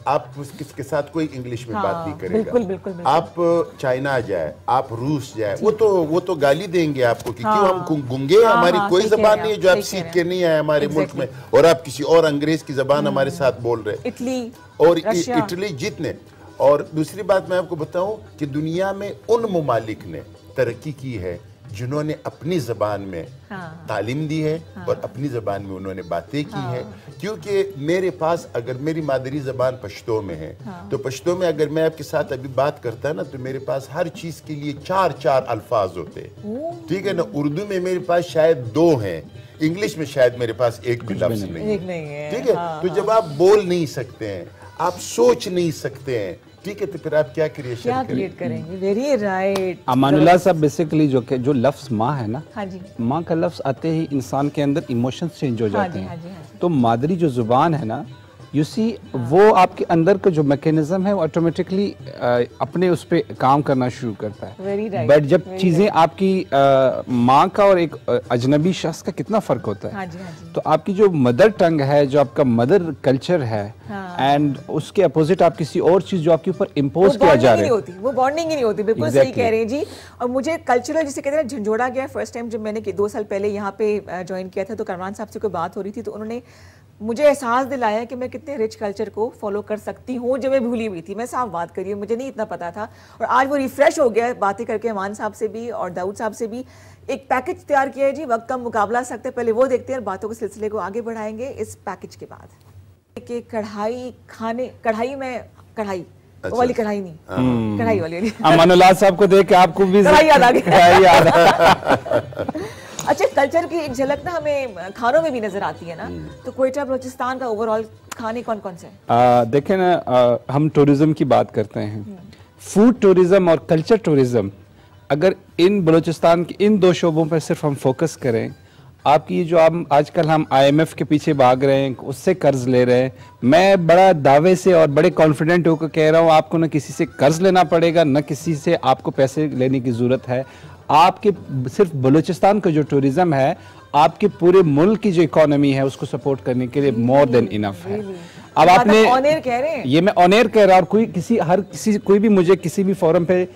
आप किसके साथ कोई इंग्लिश में हाँ, बात नहीं करेगा। बिल्कुल, बिल्कुल, बिल्कुल। आप चाइना जाए, आप रूस जाए, वो तो वो तो गाली देंगे आपको कि हाँ, क्यों हम गुंगे हैं, हाँ, हमारी हाँ, कोई जबान नहीं है जो आप सीख के नहीं आए हमारे मुल्क में, और आप किसी और अंग्रेज की जबान हमारे साथ बोल रहे। इटली और इटली जितने, और दूसरी बात मैं आपको बताऊँ कि दुनिया में उन ममालिक ने तरक्की की है जिन्होंने अपनी ज़बान में हाँ, तालीम दी है हाँ, और अपनी ज़बान में उन्होंने बातें की हाँ, है। क्योंकि मेरे पास अगर मेरी मादरी ज़बान पश्तो में है हाँ, तो पश्तो में अगर मैं आपके साथ अभी बात करता ना तो मेरे पास हर चीज़ के लिए चार चार अल्फाज होते। ठीक है ना, उर्दू में मेरे पास शायद दो हैं, इंग्लिश में शायद मेरे पास एक भी लफ्ज़ नहीं है। ठीक है, तो जब आप बोल नहीं सकते हैं, आप सोच नहीं सकते हैं, ठीक है, तो फिर आप क्या क्रिएशन करेंगे? वेरी राइट अमानुल्लाह साहब, बेसिकली जो जो लफ्ज़ माँ है ना, हाँ जी, माँ का लफ्ज़ आते ही इंसान के अंदर इमोशन चेंज हो जाते हैं। हाँ जी, हाँ जी। तो मादरी जो जुबान है ना, यू सी, वो आपके अंदर का जो मैकेनिज्म है वो ऑटोमेटिकली अपने उस पर काम करना शुरू करता है। बट जब चीज़ें आपकी माँ का और एक अजनबी शख्स का कितना फ़र्क होता है। हाँ जी, हाँ जी। तो आपकी जो मदर टंग है, जो आपका मदर कल्चर है, एंड हाँ। उसके अपोजिट आप किसी और चीज़ जो आपके ऊपर इम्पोज किया जा रहा है, होती वो बॉन्डिंग ही नहीं होती। बिल्कुल exactly. सही कह रहे हैं जी। और मुझे कल्चरल जिसे कहते हैं झंझोड़ा गया फर्स्ट टाइम, जब मैंने दो साल पहले यहाँ पे ज्वाइन किया था, तो कमरान साहब से कोई बात हो रही थी, तो उन्होंने मुझे एहसास दिलाया कि मैं कितने रिच कल्चर को फॉलो कर सकती हूँ, जो मैं भूली हुई थी। मैं साफ बात करी, मुझे नहीं इतना पता था, और आज वो रिफ्रेश हो गया बातें करके। अमान साहब से भी और दाऊद साहब से भी एक पैकेज तैयार किया है जी, वक्त का मुकाबला सकते हैं, पहले वो देखते हैं और बातों के सिलसिले को आगे बढ़ाएंगे इस पैकेज के बाद। कि कढ़ाई खाने कढ़ाई में कढ़ाई अच्छा। वाली कढ़ाई नहीं, कढ़ाई वाली अमानुल्लाह साहब को देख के आपको भी कढ़ाई याद आ गई। अच्छा, कल्चर की एक झलक ना हमें खानों में भी नजर आती है ना, तो क्वेटा बलोचिस्तान का ओवरऑल खाने कौन कौन से हैं? देखें ना, आ, हम टूरिज्म की बात करते हैं, फूड टूरिज्म और कल्चर टूरिज्म। अगर इन बलोचिस्तान के इन दो शोबों पर सिर्फ हम फोकस करें, आपकी जो आप आजकल हम आईएमएफ के पीछे भाग रहे हैं, उससे कर्ज ले रहे हैं, मैं बड़ा दावे से और बड़े कॉन्फिडेंट होकर कह रहा हूँ, आपको ना किसी से कर्ज लेना पड़ेगा, ना किसी से आपको पैसे लेने की ज़रूरत है। आपके सिर्फ बलूचिस्तान का जो टूरिज़म है, आपके पूरे मुल्क की जो इकोनॉमी है, उसको सपोर्ट करने के लिए मोर देन इनफ है। अब आपने कह रहे हैं, ये मैं ऑनेर कह रहा हूँ, कोई किसी हर किसी कोई भी मुझे किसी भी फोरम पे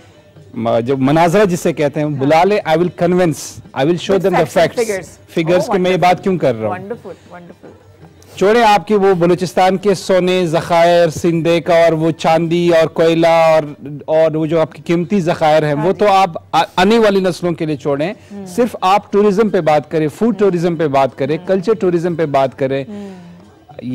जो मनाजरा जिसे कहते हैं हाँ। बुला ले, I will convince, I will show them the facts, figures की मैं ये बात क्यों कर रहा हूँ। छोड़े आपके वो बलूचिस्तान के सोने ज़खायर, सिंधे का और वो चांदी और कोयला और और वो जो आपकी कीमती ज़खायर हैं, वो तो आप आने वाली नस्लों के लिए छोड़ें। सिर्फ आप टूरिज़्म पे बात करें, फूड टूरिज़्म पे बात करें, कल्चर टूरिज़्म पे बात करें।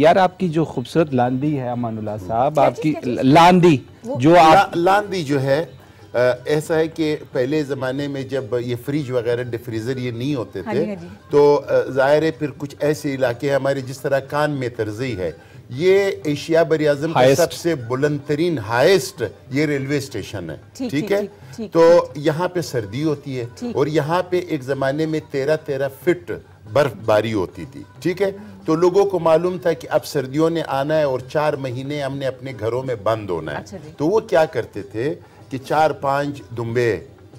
यार, आपकी जो खूबसूरत लांडी है अमानुल्लाह साहब, आपकी लांडी जो आप लांडी जो है, ऐसा है कि पहले ज़माने में जब ये फ्रिज वगैरह डिफ्रीज़र ये नहीं होते थे, हाँ जी, हाँ जी। तो ज़ाहिर है फिर कुछ ऐसे इलाके हमारे जिस तरह कान में तर्जी है, ये एशिया बरी आज़म का सबसे बुलंद तरीन हाइस्ट ये रेलवे स्टेशन है, ठीक, ठीक है, ठीक, ठीक, तो यहाँ पे सर्दी होती है और यहाँ पे एक ज़माने में तेरह तेरह फिट बर्फबारी होती थी, ठीक है। तो लोगों को मालूम था कि अब सर्दियों ने आना है और चार महीने हमने अपने घरों में बंद होना है, तो वो क्या करते थे कि चार पांच दुम्बे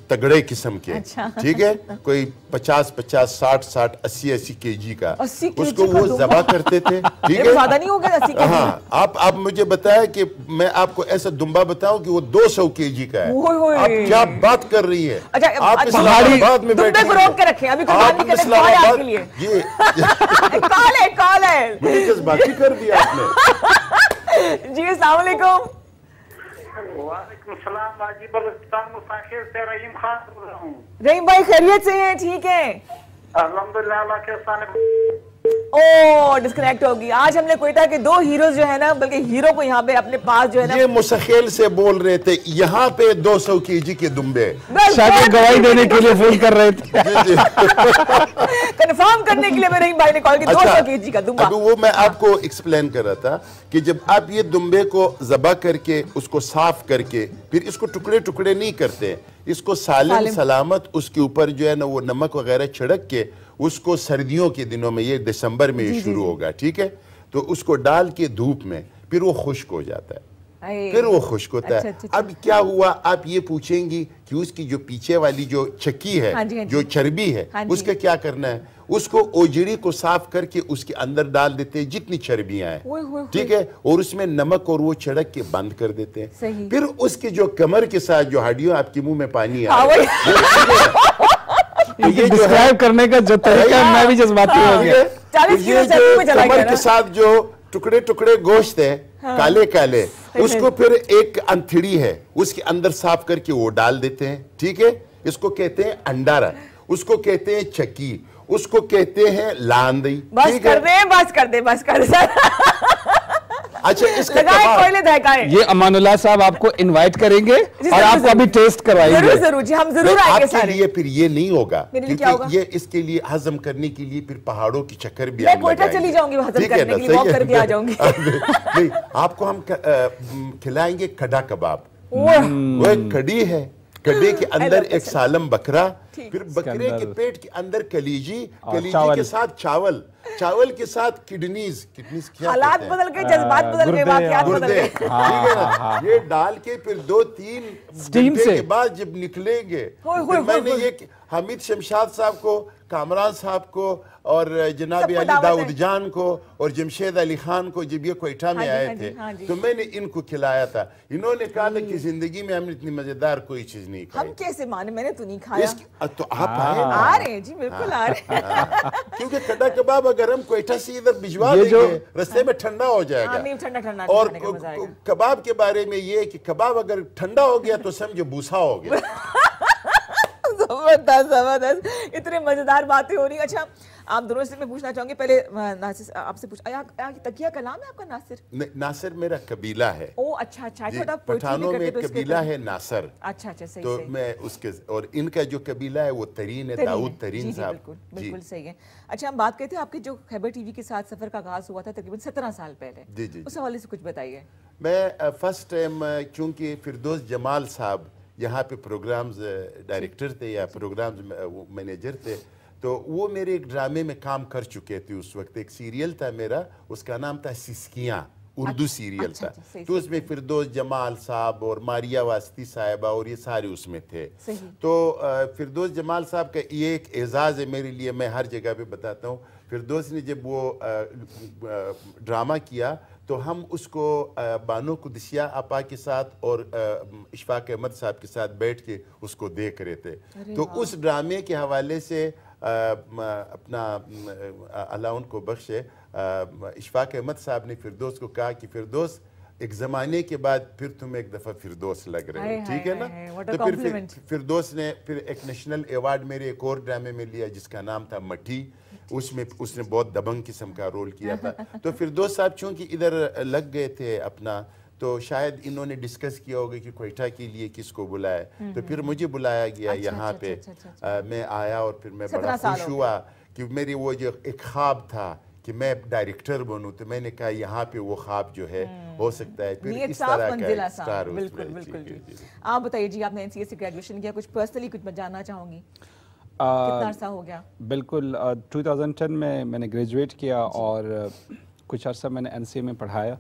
तगड़े किस्म के, ठीक अच्छा। है, कोई पचास पचास साठ साठ अस्सी अस्सी के जी का, उसको वो जबा करते थे, ठीक है, ज़्यादा नहीं होगा अस्सी के जी। हाँ, आप आप मुझे बताया कि मैं आपको ऐसा दुम्बा बताऊं कि वो दो सौ के जी का है। ओए ओए। आप क्या बात कर रही है, अच्छा, आप इस्लामाबाद में बैठे कर दिया आपने जी। अस्सलाम वालेकुम सलाम, हाजी बलोचिस्तान मुसाफिर से रहीम खान बोल रहा हूँ। रहीम भाई खैरियत से हैं? ठीक है, अल्हम्दुलिल्लाह के साथ। ओ, डिस्कनेक्ट होगी। आज हमने क्वेटा के दो हीरोज जो है ना, बल्कि हीरो को यहाँ पे अपने पास जो है ना, ये मुसखेल से बोल रहे थे, यहाँ पे दो सौ केजी के दुम्बे शायद गवाही देने के लिए फोन कर रहे थे कंफर्म करने के लिए मेरे भाई ने कॉल किया। अच्छा, दो सौ केजी का दुम्बा। अभी वो मैं आपको एक्सप्लेन कर रहा था कि जब आप ये दुम्बे को जबा करके उसको साफ करके फिर इसको टुकड़े टुकड़े नहीं करते, इसको सालिम सलामत उसके ऊपर जो है ना वो नमक वगैरह छिड़क के उसको सर्दियों के दिनों में, ये दिसंबर में ये शुरू होगा, ठीक है, तो उसको डाल के धूप में फिर वो खुश्क हो जाता है, फिर वो खुश्क होता अच्छा, है अच्छा, अब क्या हुआ? आप ये पूछेंगी कि उसकी जो पीछे वाली जो चक्की है, हाँ जी, हाँ जी, जो चर्बी है, हाँ उसका क्या करना है? उसको ओजड़ी को साफ करके उसके अंदर डाल देते हैं जितनी चर्बियां हैं, ठीक है, और उसमें नमक और वो छिड़क के बंद कर देते हैं। फिर उसके जो कमर के साथ जो हड्डियों, आपके मुंह में पानी आ रहा है, तो ये डिस्क्राइब करने का जो तरीका है, मैं भी जज्बाती हो गया। कमर के साथ जो टुकड़े टुकड़े गोश्त है, हाँ। काले काले, उसको फिर एक अंथड़ी है उसके अंदर साफ करके वो डाल देते हैं, ठीक है, इसको कहते हैं अंडारा, उसको कहते हैं चक्की, उसको कहते हैं लांदी। बस कर दे, बस कर दे, बस कर दे। अच्छा इसके बाद ये अमानुल्लाह साहब आपको इन्वाइट करेंगे और आपको अभी टेस्ट करवाएंगे। जरूर जरूर जी, हम जरूर आएंगे सारे। आपके लिए फिर ये नहीं होगा क्योंकि ये इसके लिए हजम करने के लिए फिर पहाड़ों की चक्कर भी मैं कोटा चली जाऊंगी हजम करने के लिए, वॉक करके आ जाऊंगी। नहीं, आपको हम खिलाएंगे खड़ा कबाब। वो एक कड़ी है, गड्ढे के अंदर एक सालम बकरा, फिर बकरे के पेट के अंदर कलीजी, कलीजी के साथ चावल, चावल के साथ किडनीज, किडनीज क्या हालात बदल गए, जज्बात बदल गए, वाकयात बदल गए, ठीक है ना। ये डाल के फिर दो तीन स्टीम से के बाद जब निकलेंगे, मैंने ये हमीद शमशाद साहब को, कामरान साहब को और जनाब अली दाऊद जान को और जमशेद अली खान को जब ये क्वेटा में आए थे तो मैंने इनको खिलाया था। इन्होंने कहा था कि जिंदगी में हमने इतनी मजेदार कोई चीज नहीं खाई। हम कैसे माने, मैंने तो नहीं खाया। तो आप आ रहे हैं जी, बिल्कुल आ रहे हैं, क्योंकि खड़ा कबाब अगर हम क्वेटा से इधर भिजवा देंगे रस्ते में ठंडा हो जाएगा। ठंडा ठंडा और कबाब के बारे में ये कि कबाब अगर ठंडा हो गया तो समझो भूसा हो गया। जबरदस्त जबरदस्त, इतने मजेदार बातें हो रही। अच्छा आप दोनों से मैं पूछना चाहूंगी, पहले नासिर आपसे पूछ, या, या, तकिया का नाम है आपका नासिर? न, नासिर मेरा कबीला है। ओ अच्छा अच्छा, छोटा पठानों में कबीला है नासिर। अच्छा अच्छा, सही तो मैं उसके, और इनका जो कबीला है वो तरीन है, दाऊद तरीन साहब। बिल्कुल बिल्कुल सही है। अच्छा हम बात करते हैं आपके जो खैबर टीवी के साथ सफर का आगाज हुआ था तकरीबन सत्रह साल पहले, उस हवाले से कुछ बताइए। मैं फर्स्ट टाइम चूँकि फिरदौस जमाल साहब यहाँ पे प्रोग्राम्स डायरेक्टर थे या प्रोग्राम्स मैनेजर थे, तो वो मेरे एक ड्रामे में काम कर चुके थे। उस वक्त एक सीरियल था मेरा, उसका नाम था सिस्कियाँ, उर्दू सीरियल था। तो उसमें फिरदौस जमाल साहब और मारिया वास्ती साहिबा और ये सारे उसमें थे। तो फिरदौस जमाल साहब का ये एक एजाज़ है मेरे लिए, मैं हर जगह पे बताता हूँ। फिरदौस ने जब वो ड्रामा किया तो हम उसको बानो कुदसिया आपा के साथ और अशफाक अहमद साहब के साथ बैठ के उसको देख रहे थे। तो उस ड्रामे के हवाले से अपना अल्लाह उनको बख्शे, अशफाक अहमद साहब ने फिरदौस को कहा कि फिरदौस एक ज़माने के बाद फिर तुम एक दफ़ा फिरदौस लग रहे हो, ठीक है ना। तो फिर फिर फिरदौस ने फिर एक नेशनल अवार्ड मेरे एक और ड्रामे में लिया जिसका नाम था मठी, उसमें उसने बहुत दबंग किस्म का रोल किया था। तो फिरदौस साहब चूँकि इधर लग गए थे अपना, तो शायद इन्होंने डिस्कस किया होगा कि क्वेटा के लिए किसको बुलाए, तो फिर मुझे बुलाया गया। अच्छा, यहाँ अच्छा, पे अच्छा, अच्छा, अच्छा, आ, मैं आया और फिर मैं बड़ा खुश हुआ कि मेरी वो जो एक ख्वाब था कि मैं डायरेक्टर बनूं, तो मैंने कहा यहाँ पे वो ख्वाब जो है हो सकता है फिर इस तरह का स्टार। बिल्कुल बिल्कुल। आप बताइए जी, आपने एनसीए से ग्रेजुएशन किया, कुछ पर्सनली कुछ जानना चाहूँगी? कितना अर्सा हो गया? बिल्कुल, टू थाउज़ेंड टेन में मैंने ग्रेजुएट किया और कुछ अर्सा मैंने एनसीए में पढ़ाया।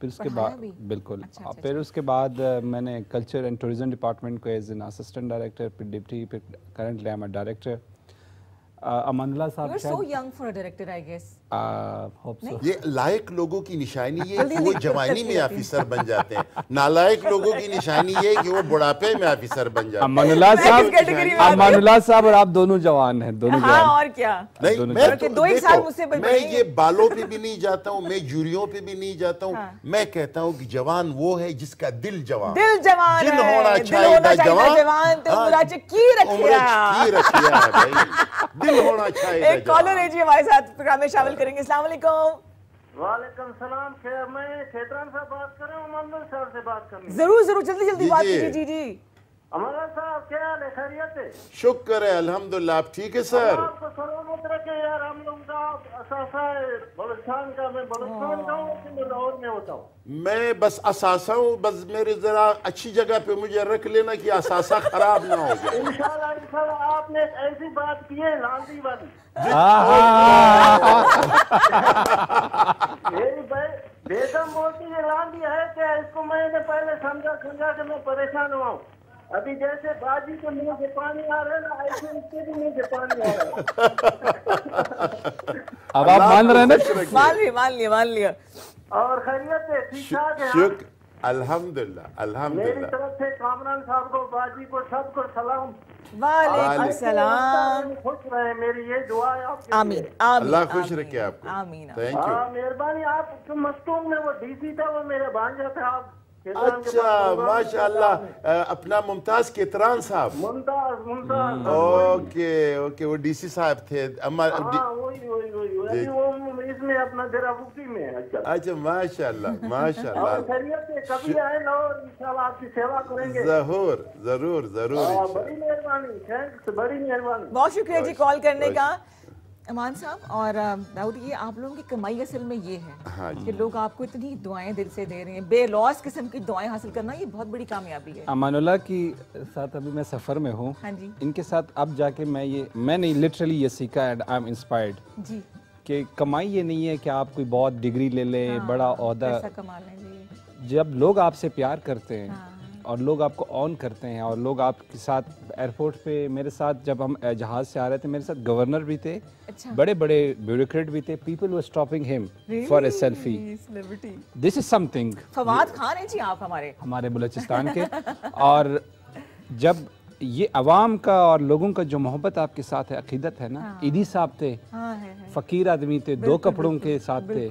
फिर उसके बाद बिल्कुल अच्छा, अच्छा, फिर अच्छा। उसके बाद मैंने कल्चर एंड टूरिज्म डिपार्टमेंट को एज एन असिस्टेंट डायरेक्टर, फिर डिप्टी, फिर currently I am a director. Amanullah साहब, you are so young for a director I guess. Hope so. ये लायक लोगों की निशानी है कि वो जवानी में ऑफिसर बन जाते हैं, नालायक लोगों की निशानी है कि वो बुढ़ापे में ऑफिसर बन जाते हैं। अमानुल्लाह साहब, अमानुल्लाह साहब और आप दोनों जवान हैं, दोनों जवान। और क्या नहीं, मैं तो दो ही साल मुझसे बड़े, मैं ये बालों पे भी नहीं जाता हूँ, मैं जूरियों पे भी नहीं जाता हूँ। मैं कहता हूँ कि जवान वो है जिसका दिल जवान, दिल जवान होना चाहिए, होना चाहिए। एक कॉलर है जी हमारे साथ प्रोग्राम में शामिल करेंगे। अस्सलाम वालेकुम। वालेकुम सलाम। खैर मैं खेतरान साहब बात कर रहा हूँ, अमानुल्लाह साहब से बात करनी। जरूर जरूर, जल्दी जल्दी बात कीजिए। जी जी अमानुल्लाह साहब क्या हाल है, खैरियत है? शुक्र है अल्हम्दुलिल्लाह। आप ठीक है सर? आपको सलामत रखे यार, हम लोग का असासा है बलोचिस्तान का। मैं बलोचिस्तान का हूँ, मैं लाहौर में होता हूँ। मैं बस असासा हूँ, बस मेरे जरा अच्छी जगह पे मुझे रख लेना कि असासा खराब ना हो जाए। इंशाल्लाह इंशाल्लाह। आपने ऐसी बात की है लांडी वाली, मेरी बेगम बोलती है लांडी है क्या, इसको मैंने पहले समझा समझा के मैं परेशान हुआ हूँ। अभी जैसे बाजी के मुंह से पानी आ रहा है ना, ऐसे इसके भी मुंह से पानी आ रहा है। अब आप मान रहे हैं ना? मान लिया मान लिया मान लिया। और खैरियत है, ठीक ठाक है? अल्हम्दुलिल्लाह अल्हम्दुलिल्लाह। मेरी तरफ से कामरान साहब को, बाजी को, सबको सलाम। वालेकुम सलाम। खुश रहे, मेरी ये दुआ है आपके। आमीन आमीन। अल्लाह खुश रखे आपको। आमीन। Thank you. हां मेहरबानी। आप मस्तूम में वो डीसी था, वो मेरा भांजा था। अच्छा माशाल्लाह। अपना मुमताज केतरान साहब, मुमताज मुमताज ओके ओके, वो डीसी साहब थे। अम्मा वही वही वही, वो इस मस्जिद में अपना देरा मुफ्ती में है। अच्छा माशाल्लाह माशाल्लाह। और खैरियत से कभी आए और इंशाल्लाह आपकी सेवा करेंगे। जरूर जरूर जरूर। बड़ी मेहरबानी थैंक्स, बड़ी मेहरबानी, बहुत शुक्रिया जी कॉल करने का अमान साहब। और दाऊद ये आप लोगों की कमाई असल में ये है हाँ कि लोग आपको इतनी दुआएं दिल से दे रहे हैं, बेलॉस किस्म की दुआएं हासिल करना ये बहुत बड़ी कामयाबी है। अमानुल्लाह की साथ अभी मैं सफ़र में हूँ हाँ जी, इनके साथ अब जाके मैं ये मैं नहीं लिटरली ये सीखा एंड आई एम इंस्पायर्ड जी कि कमाई ये नहीं है कि आप कोई बहुत डिग्री ले लें हाँ, बड़ा ओहदा कमा लें। जब लोग आपसे प्यार करते हैं हाँ, और लोग आपको ऑन करते हैं और लोग आपके साथ एयरपोर्ट पे, मेरे साथ जब हम जहाज़ से आ रहे थे मेरे साथ गवर्नर भी थे अच्छा। बड़े बड़े ब्यूरोक्रेट भी थे। People were stopping him for a selfie. This is something. Fawad Khan हैं जी आप हमारे हमारे बलूचिस्तान के। और जब ये अवाम का और लोगों का जो मोहब्बत आपके साथ है, अकीदत है ना हाँ। इदी साहब थे हाँ, है, है। फ़कीर आदमी थे, दो कपड़ों के साथ थे,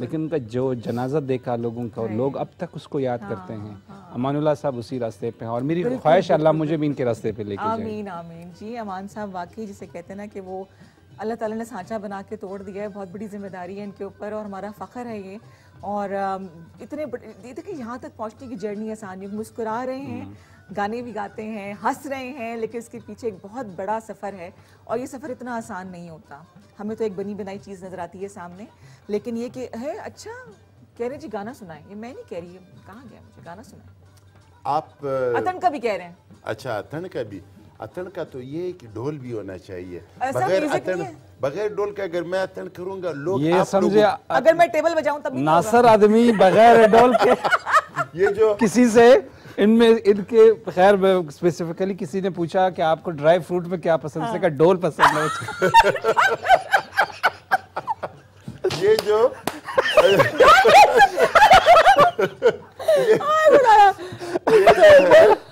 लेकिन उनका जो जनाजा देखा लोगों का और लोग अब तक उसको याद हाँ, करते हैं हाँ। अमानुल्लाह साहब उसी रास्ते पे हैं और मेरी ख्वाहिश अल्लाह मुझे भी इनके रास्ते पे लेके जाए। आमीन आमीन जी। अमान साहब वाकई जिसे कहते हैं ना कि वो अल्लाह ताला ने सांचा बना के तोड़ दिया है, बहुत बड़ी जिम्मेदारी है इनके ऊपर और हमारा फ़ख्र है ये। और इतने देखिए यहाँ तक पहुँचने की जर्नी आसान, मुस्कुरा रहे हैं, गाने भी गाते हैं, हंस रहे हैं, लेकिन इसके पीछे एक बहुत बड़ा सफ़र है और ये सफ़र इतना आसान नहीं होता। हमें तो एक बनी बनाई चीज़ नज़र आती है सामने, लेकिन ये कि है अच्छा कह रहे जी गाना सुनाएं, ये मैं नहीं कह रही, कहाँ गया मुझे गाना सुनाएं आप। अतन का भी कह रहे हैं। अच्छा अतन का भी। अतन का तो ये कि ढोल भी होना चाहिए, बगैर अतन बगैर ढोल का अगर मैं अतन करूँगा लोग ये समझे, अगर मैं टेबल बजाऊँ तब नासर आदमी बगैर ढोल के ये जो किसी से इनमें इनके खैर स्पेसिफिकली किसी ने पूछा कि आपको ड्राई फ्रूट में क्या पसंद हाँ। से का डोल पसंद है। ये जो ये, ये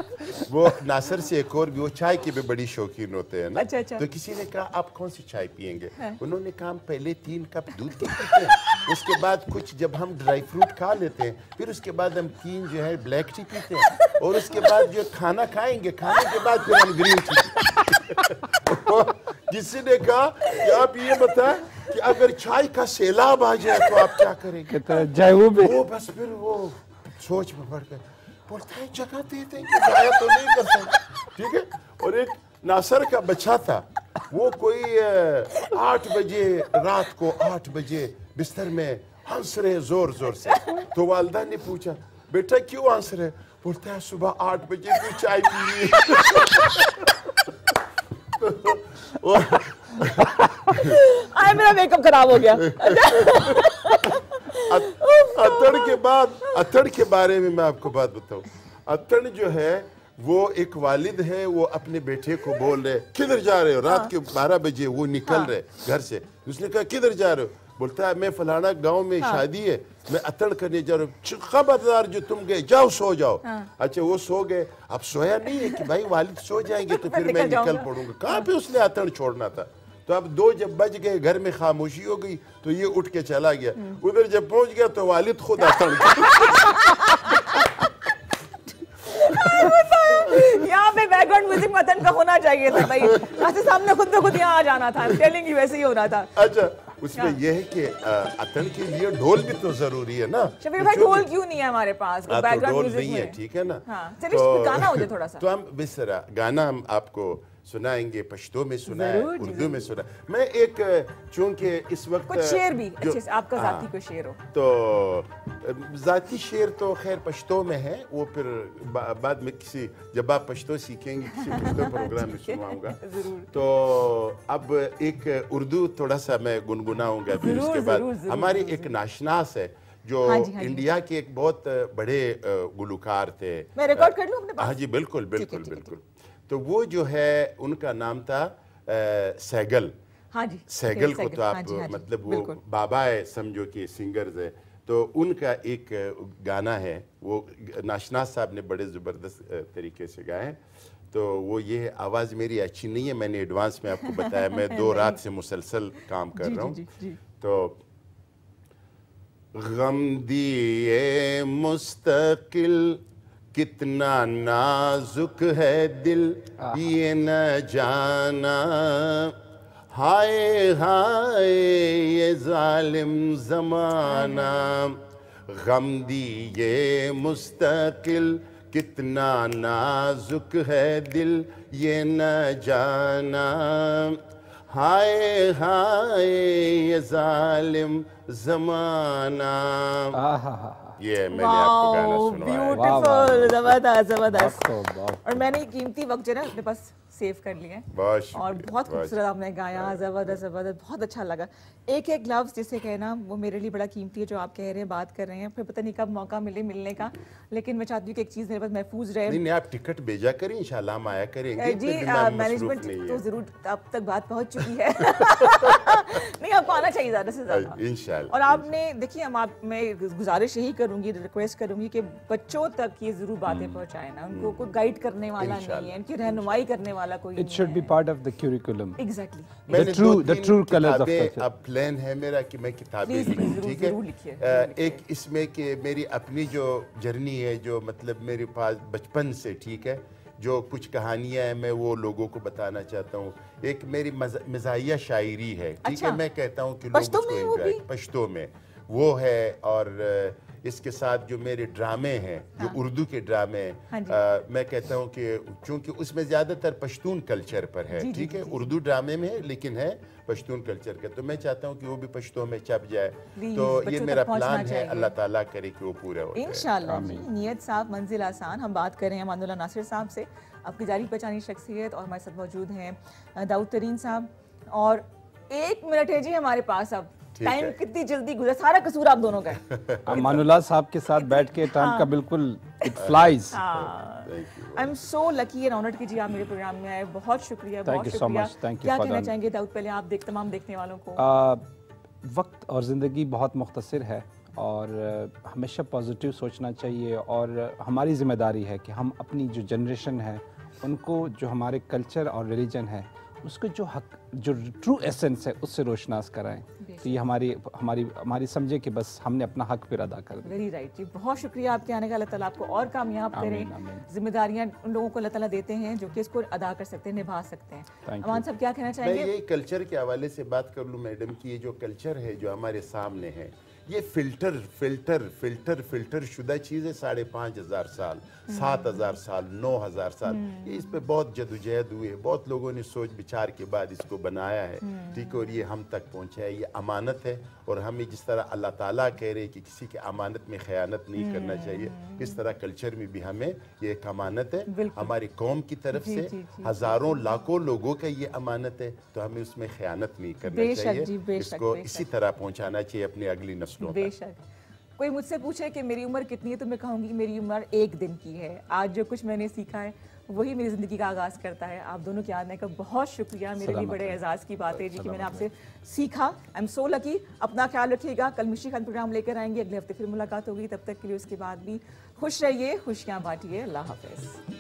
वो नासर से एक और भी, वो चाय के भी बड़ी शौकीन होते हैं ना अच्छा, अच्छा। तो किसी ने कहा आप कौन सी चाय पियेंगे हाँ। उन्होंने कहा पहले तीन कप दूध पीते हैं, उसके बाद कुछ जब हम ड्राई फ्रूट खा लेते हैं, फिर उसके बाद हम तीन जो है ब्लैक टी पीते हैं, और उसके बाद जो खाना खाएंगे, खाने के बाद फिर हम ग्रीन टी। किसी ने कहा कि आप ये बताएं कि अगर चाय का सैलाब आ जाए तो आप क्या करेंगे। वो बस फिर वो सोच में पड़ गए, बोलता है जगह दे देंगे, जाया तो नहीं कर सकते ठीक है। और एक नासर का बच्चा था, वो कोई आठ बजे रात को आठ बजे बिस्तर में हंस रहे जोर जोर से, तो वालदा ने पूछा बेटा क्यों हंस रहे, बोलता है सुबह आठ बजे क्यों चाय पी रही है। आए मेरा मेकअप खराब हो गया। अतड़ के बाद अतड़ के बारे में मैं आपको बात बताऊं, अतड़ जो है वो एक वालिद है, वो अपने बेटे को बोल रहे किधर जा रहे हो, रात हाँ। के बारह बजे वो निकल हाँ। रहे घर से, उसने कहा किधर जा रहे हो, बोलता है मैं फलाना गांव में हाँ। शादी है, मैं अतड़ करने जा रहा हूँ, खबरदार जो तुम गए, जाओ सो जाओ हाँ। अच्छा वो सो गए, अब सोया नहीं है कि भाई वालिद सो जाएंगे तो फिर मैं निकल पड़ूंगा, कहाँ पे उसने अतड़ छोड़ना था। तो अब दो जब बज गए, घर में खामोशी हो गई, तो ये उठ के चला गया, उधर जब पहुंच गया तो वालिद खुद अतड़ यहाँ पे बैकग्राउंड म्यूजिक मतन का होना चाहिए था भाई, ऐसे सामने खुद ब खुद यहाँ आ जाना था, टेलिंग यू वैसे ही हो रहा था। अच्छा उसमें यह है कि अतन के लिए ढोल भी तो जरूरी है ना। शबीर भाई ढोल क्यों नहीं है हमारे पास, बैकग्राउंड म्यूजिक है ठीक है ना हाँ। चलिए गाना हो जाए थोड़ा सा, तो हम बिसरा गाना हम आपको सुनाएंगे, पश्तो में सुनाए, उर्दू में सुना, मैं एक चूंकि इस वक्त कुछ शेर भी अच्छे से आपका जाती को शेर हो तो जाती शेर तो खैर पश्तो में है, वो फिर बा, बाद में किसी जब आप पश्तो सीखेंगे किसी पश्तो प्रोग्राम में सुनाऊंगा। तो अब एक उर्दू थोड़ा सा मैं गुनगुनाऊंगा, फिर उसके बाद हमारी एक नाशनास है जो हाँ जी, हाँ इंडिया के एक बहुत बड़े गुलकार थे, मैं रिकॉर्ड कर लूं अपने पास। हाँ जी बिल्कुल बिल्कुल बिल्कुल। तो वो जो है उनका नाम था आ, सहगल हाँ जी। सहगल को तो आप हाँ जी, हाँ जी, मतलब वो बाबा है समझो कि सिंगर्स है, तो उनका एक गाना है वो नाशनाथ साहब ने बड़े ज़बरदस्त तरीके से गाए हैं, तो वो ये है। आवाज़ मेरी अच्छी नहीं है, मैंने एडवांस में आपको बताया, मैं दो रात से मुसलसल काम कर रहा हूँ। तो गम दिए मुस्तकिल कितना नाजुक है दिल ये न जाना, हाय हाय ये जालिम ज़माना, गम दिए मुस्तकिल कितना नाजुक है दिल ये न जाना। हाय हाय ये जालिम ज़माना। ये मैंने आपको गाना सुनवाया। ब्यूटीफुल, जबरदस्त जबरदस्त। और मैंने कीमती वक्त जो है अपने पास सेव कर लिया है और बहुत खूबसूरत आपने गाया, जबरदस्त जबरदस्त, बहुत अच्छा लगा। एक एक लफ्ज़ जिसे कहना वो मेरे लिए बड़ा कीमती है जो आप कह रहे हैं, बात कर रहे हैं, फिर पता नहीं कब मौका मिले मिलने का, लेकिन मैं चाहती हूँ कि एक चीज़ मेरे पास महफूज रहे। नहीं आप टिकट भेजा करें, इंशाल्लाह हम आया करेंगे जी। मैनेजमेंट तो ज़रूर अब तक बात पहुँच चुकी है, नहीं आपको आना चाहिए ज़्यादा से ज़्यादा इंशाल्लाह। और आपने देखिए, हम आप मैं गुजारिश यही करूँगी, रिक्वेस्ट करूँगी कि बच्चों तक ये ज़रूर बातें पहुँचाएँ ना, उनको कोई गाइड करने वाला नहीं है, इनकी रहनुमाई करने वाला कोई नहीं है। It should be part of the curriculum. Exactly. The true, the true colors of culture. अब प्लान है मेरा कि मैं किताबें लिखूं, ठीक है? एक इसमें कि मेरी अपनी जो जर्नी है, जो मतलब मेरे पास बचपन से, ठीक है, जो कुछ कहानियाँ हैं मैं वो लोगों को बताना चाहता हूँ। एक मेरी मज़ाहिया शायरी है, ठीक है, मैं कहता हूँ कि लोग पश्तो में वो है, और इसके साथ जो मेरे ड्रामे हैं, हाँ। जो उर्दू के ड्रामे हैं, हाँ आ, मैं कहता हूँ कि चूँकि उसमें ज़्यादातर पश्तून कल्चर पर है, ठीक है, उर्दू ड्रामे में है लेकिन है पश्तून कल्चर का, तो मैं चाहता हूँ कि वो भी पश्तों में छप जाए। तो ये मेरा प्लान है, अल्लाह ताला करे कि वो पूरा हो। इंशाल्लाह नियत साफ मंजिल आसान। हम बात कर रहे हैं अमानुल्लाह नासिर साहब से, आपकी जानी पहचानी शख्सियत, और हमारे साथ मौजूद हैं दाऊद तरीन साहब। और एक मिनट है जी हमारे पास, अब टाइम कितनी जल्दी गुजरा, सारा कसूर आप दोनों का है। अमानुल्लाह साहब के साथ बैठ के टाइम का बिल्कुल it flies. I am so lucky and honoured कि जी आप मेरे प्रोग्राम में आए, बहुत शुक्रिया, बहुत शुक्रिया। क्या कहना चाहेंगे दाऊद पहले आप देख तमाम देखने वालों को? आ, वक्त और ज़िंदगी बहुत मुख्तसर है और हमेशा पॉजिटिव सोचना चाहिए, और हमारी जिम्मेदारी है कि हम अपनी जो जनरेशन है उनको, जो हमारे कल्चर और रिलीजन है उसको, जो हक जो ट्रू एसेंस है उससे रोशनास कराएं। तो ये हमारी हमारी हमारी समझे कि बस हमने अपना हक फिर अदा कर दिया। वेरी राइट जी, बहुत शुक्रिया आपके आने का। अल्लाह ताला आपको और कामयाब करें। जिम्मेदारियां उन लोगों को अल्लाह ताला देते हैं जो कि इसको अदा कर सकते हैं, निभा सकते हैं। अमान साहब क्या कहना चाहेंगे? मैं ये कल्चर के हवाले से बात कर लूँ मैडम की, ये जो कल्चर है जो हमारे सामने है, ये फिल्टर फिल्टर फिल्टर फिल्टर शुदा चीज़ है। साढ़े पाँच हज़ार साल, सात हज़ार साल, नौ हज़ार साल, ये इस पे बहुत जदोजहद हुई है, बहुत लोगों ने सोच विचार के बाद इसको बनाया है, ठीक है, और ये हम तक पहुँचा है। ये अमानत है, और हमें जिस तरह अल्लाह ताला कह रहे हैं कि किसी के अमानत में खयानत नहीं करना चाहिए, इस तरह कल्चर में भी हमें ये एक अमानत है हमारी कौम की तरफ से, हज़ारों लाखों लोगों का ये अमानत है, तो हमें उसमें खयानत नहीं करना चाहिए, इसको इसी तरह पहुँचाना चाहिए अपने अगली नस्ल। बेशक कोई मुझसे पूछे कि मेरी उम्र कितनी है तो मैं कहूँगी मेरी उम्र एक दिन की है। आज जो कुछ मैंने सीखा है वही मेरी ज़िंदगी का आगाज़ करता है। आप दोनों के आने का बहुत शुक्रिया, मेरे लिए बड़े एजाज़ की बात है जी कि मैंने आपसे सीखा। I am so lucky. अपना ख्याल रखिएगा, कल मिश्री खान प्रोग्राम लेकर आएंगे, अगले हफ्ते फिर मुलाकात होगी। तब तक के लिए उसके बाद भी खुश रहिए, खुशियाँ बांटिए। अल्लाह हाफ़िज़।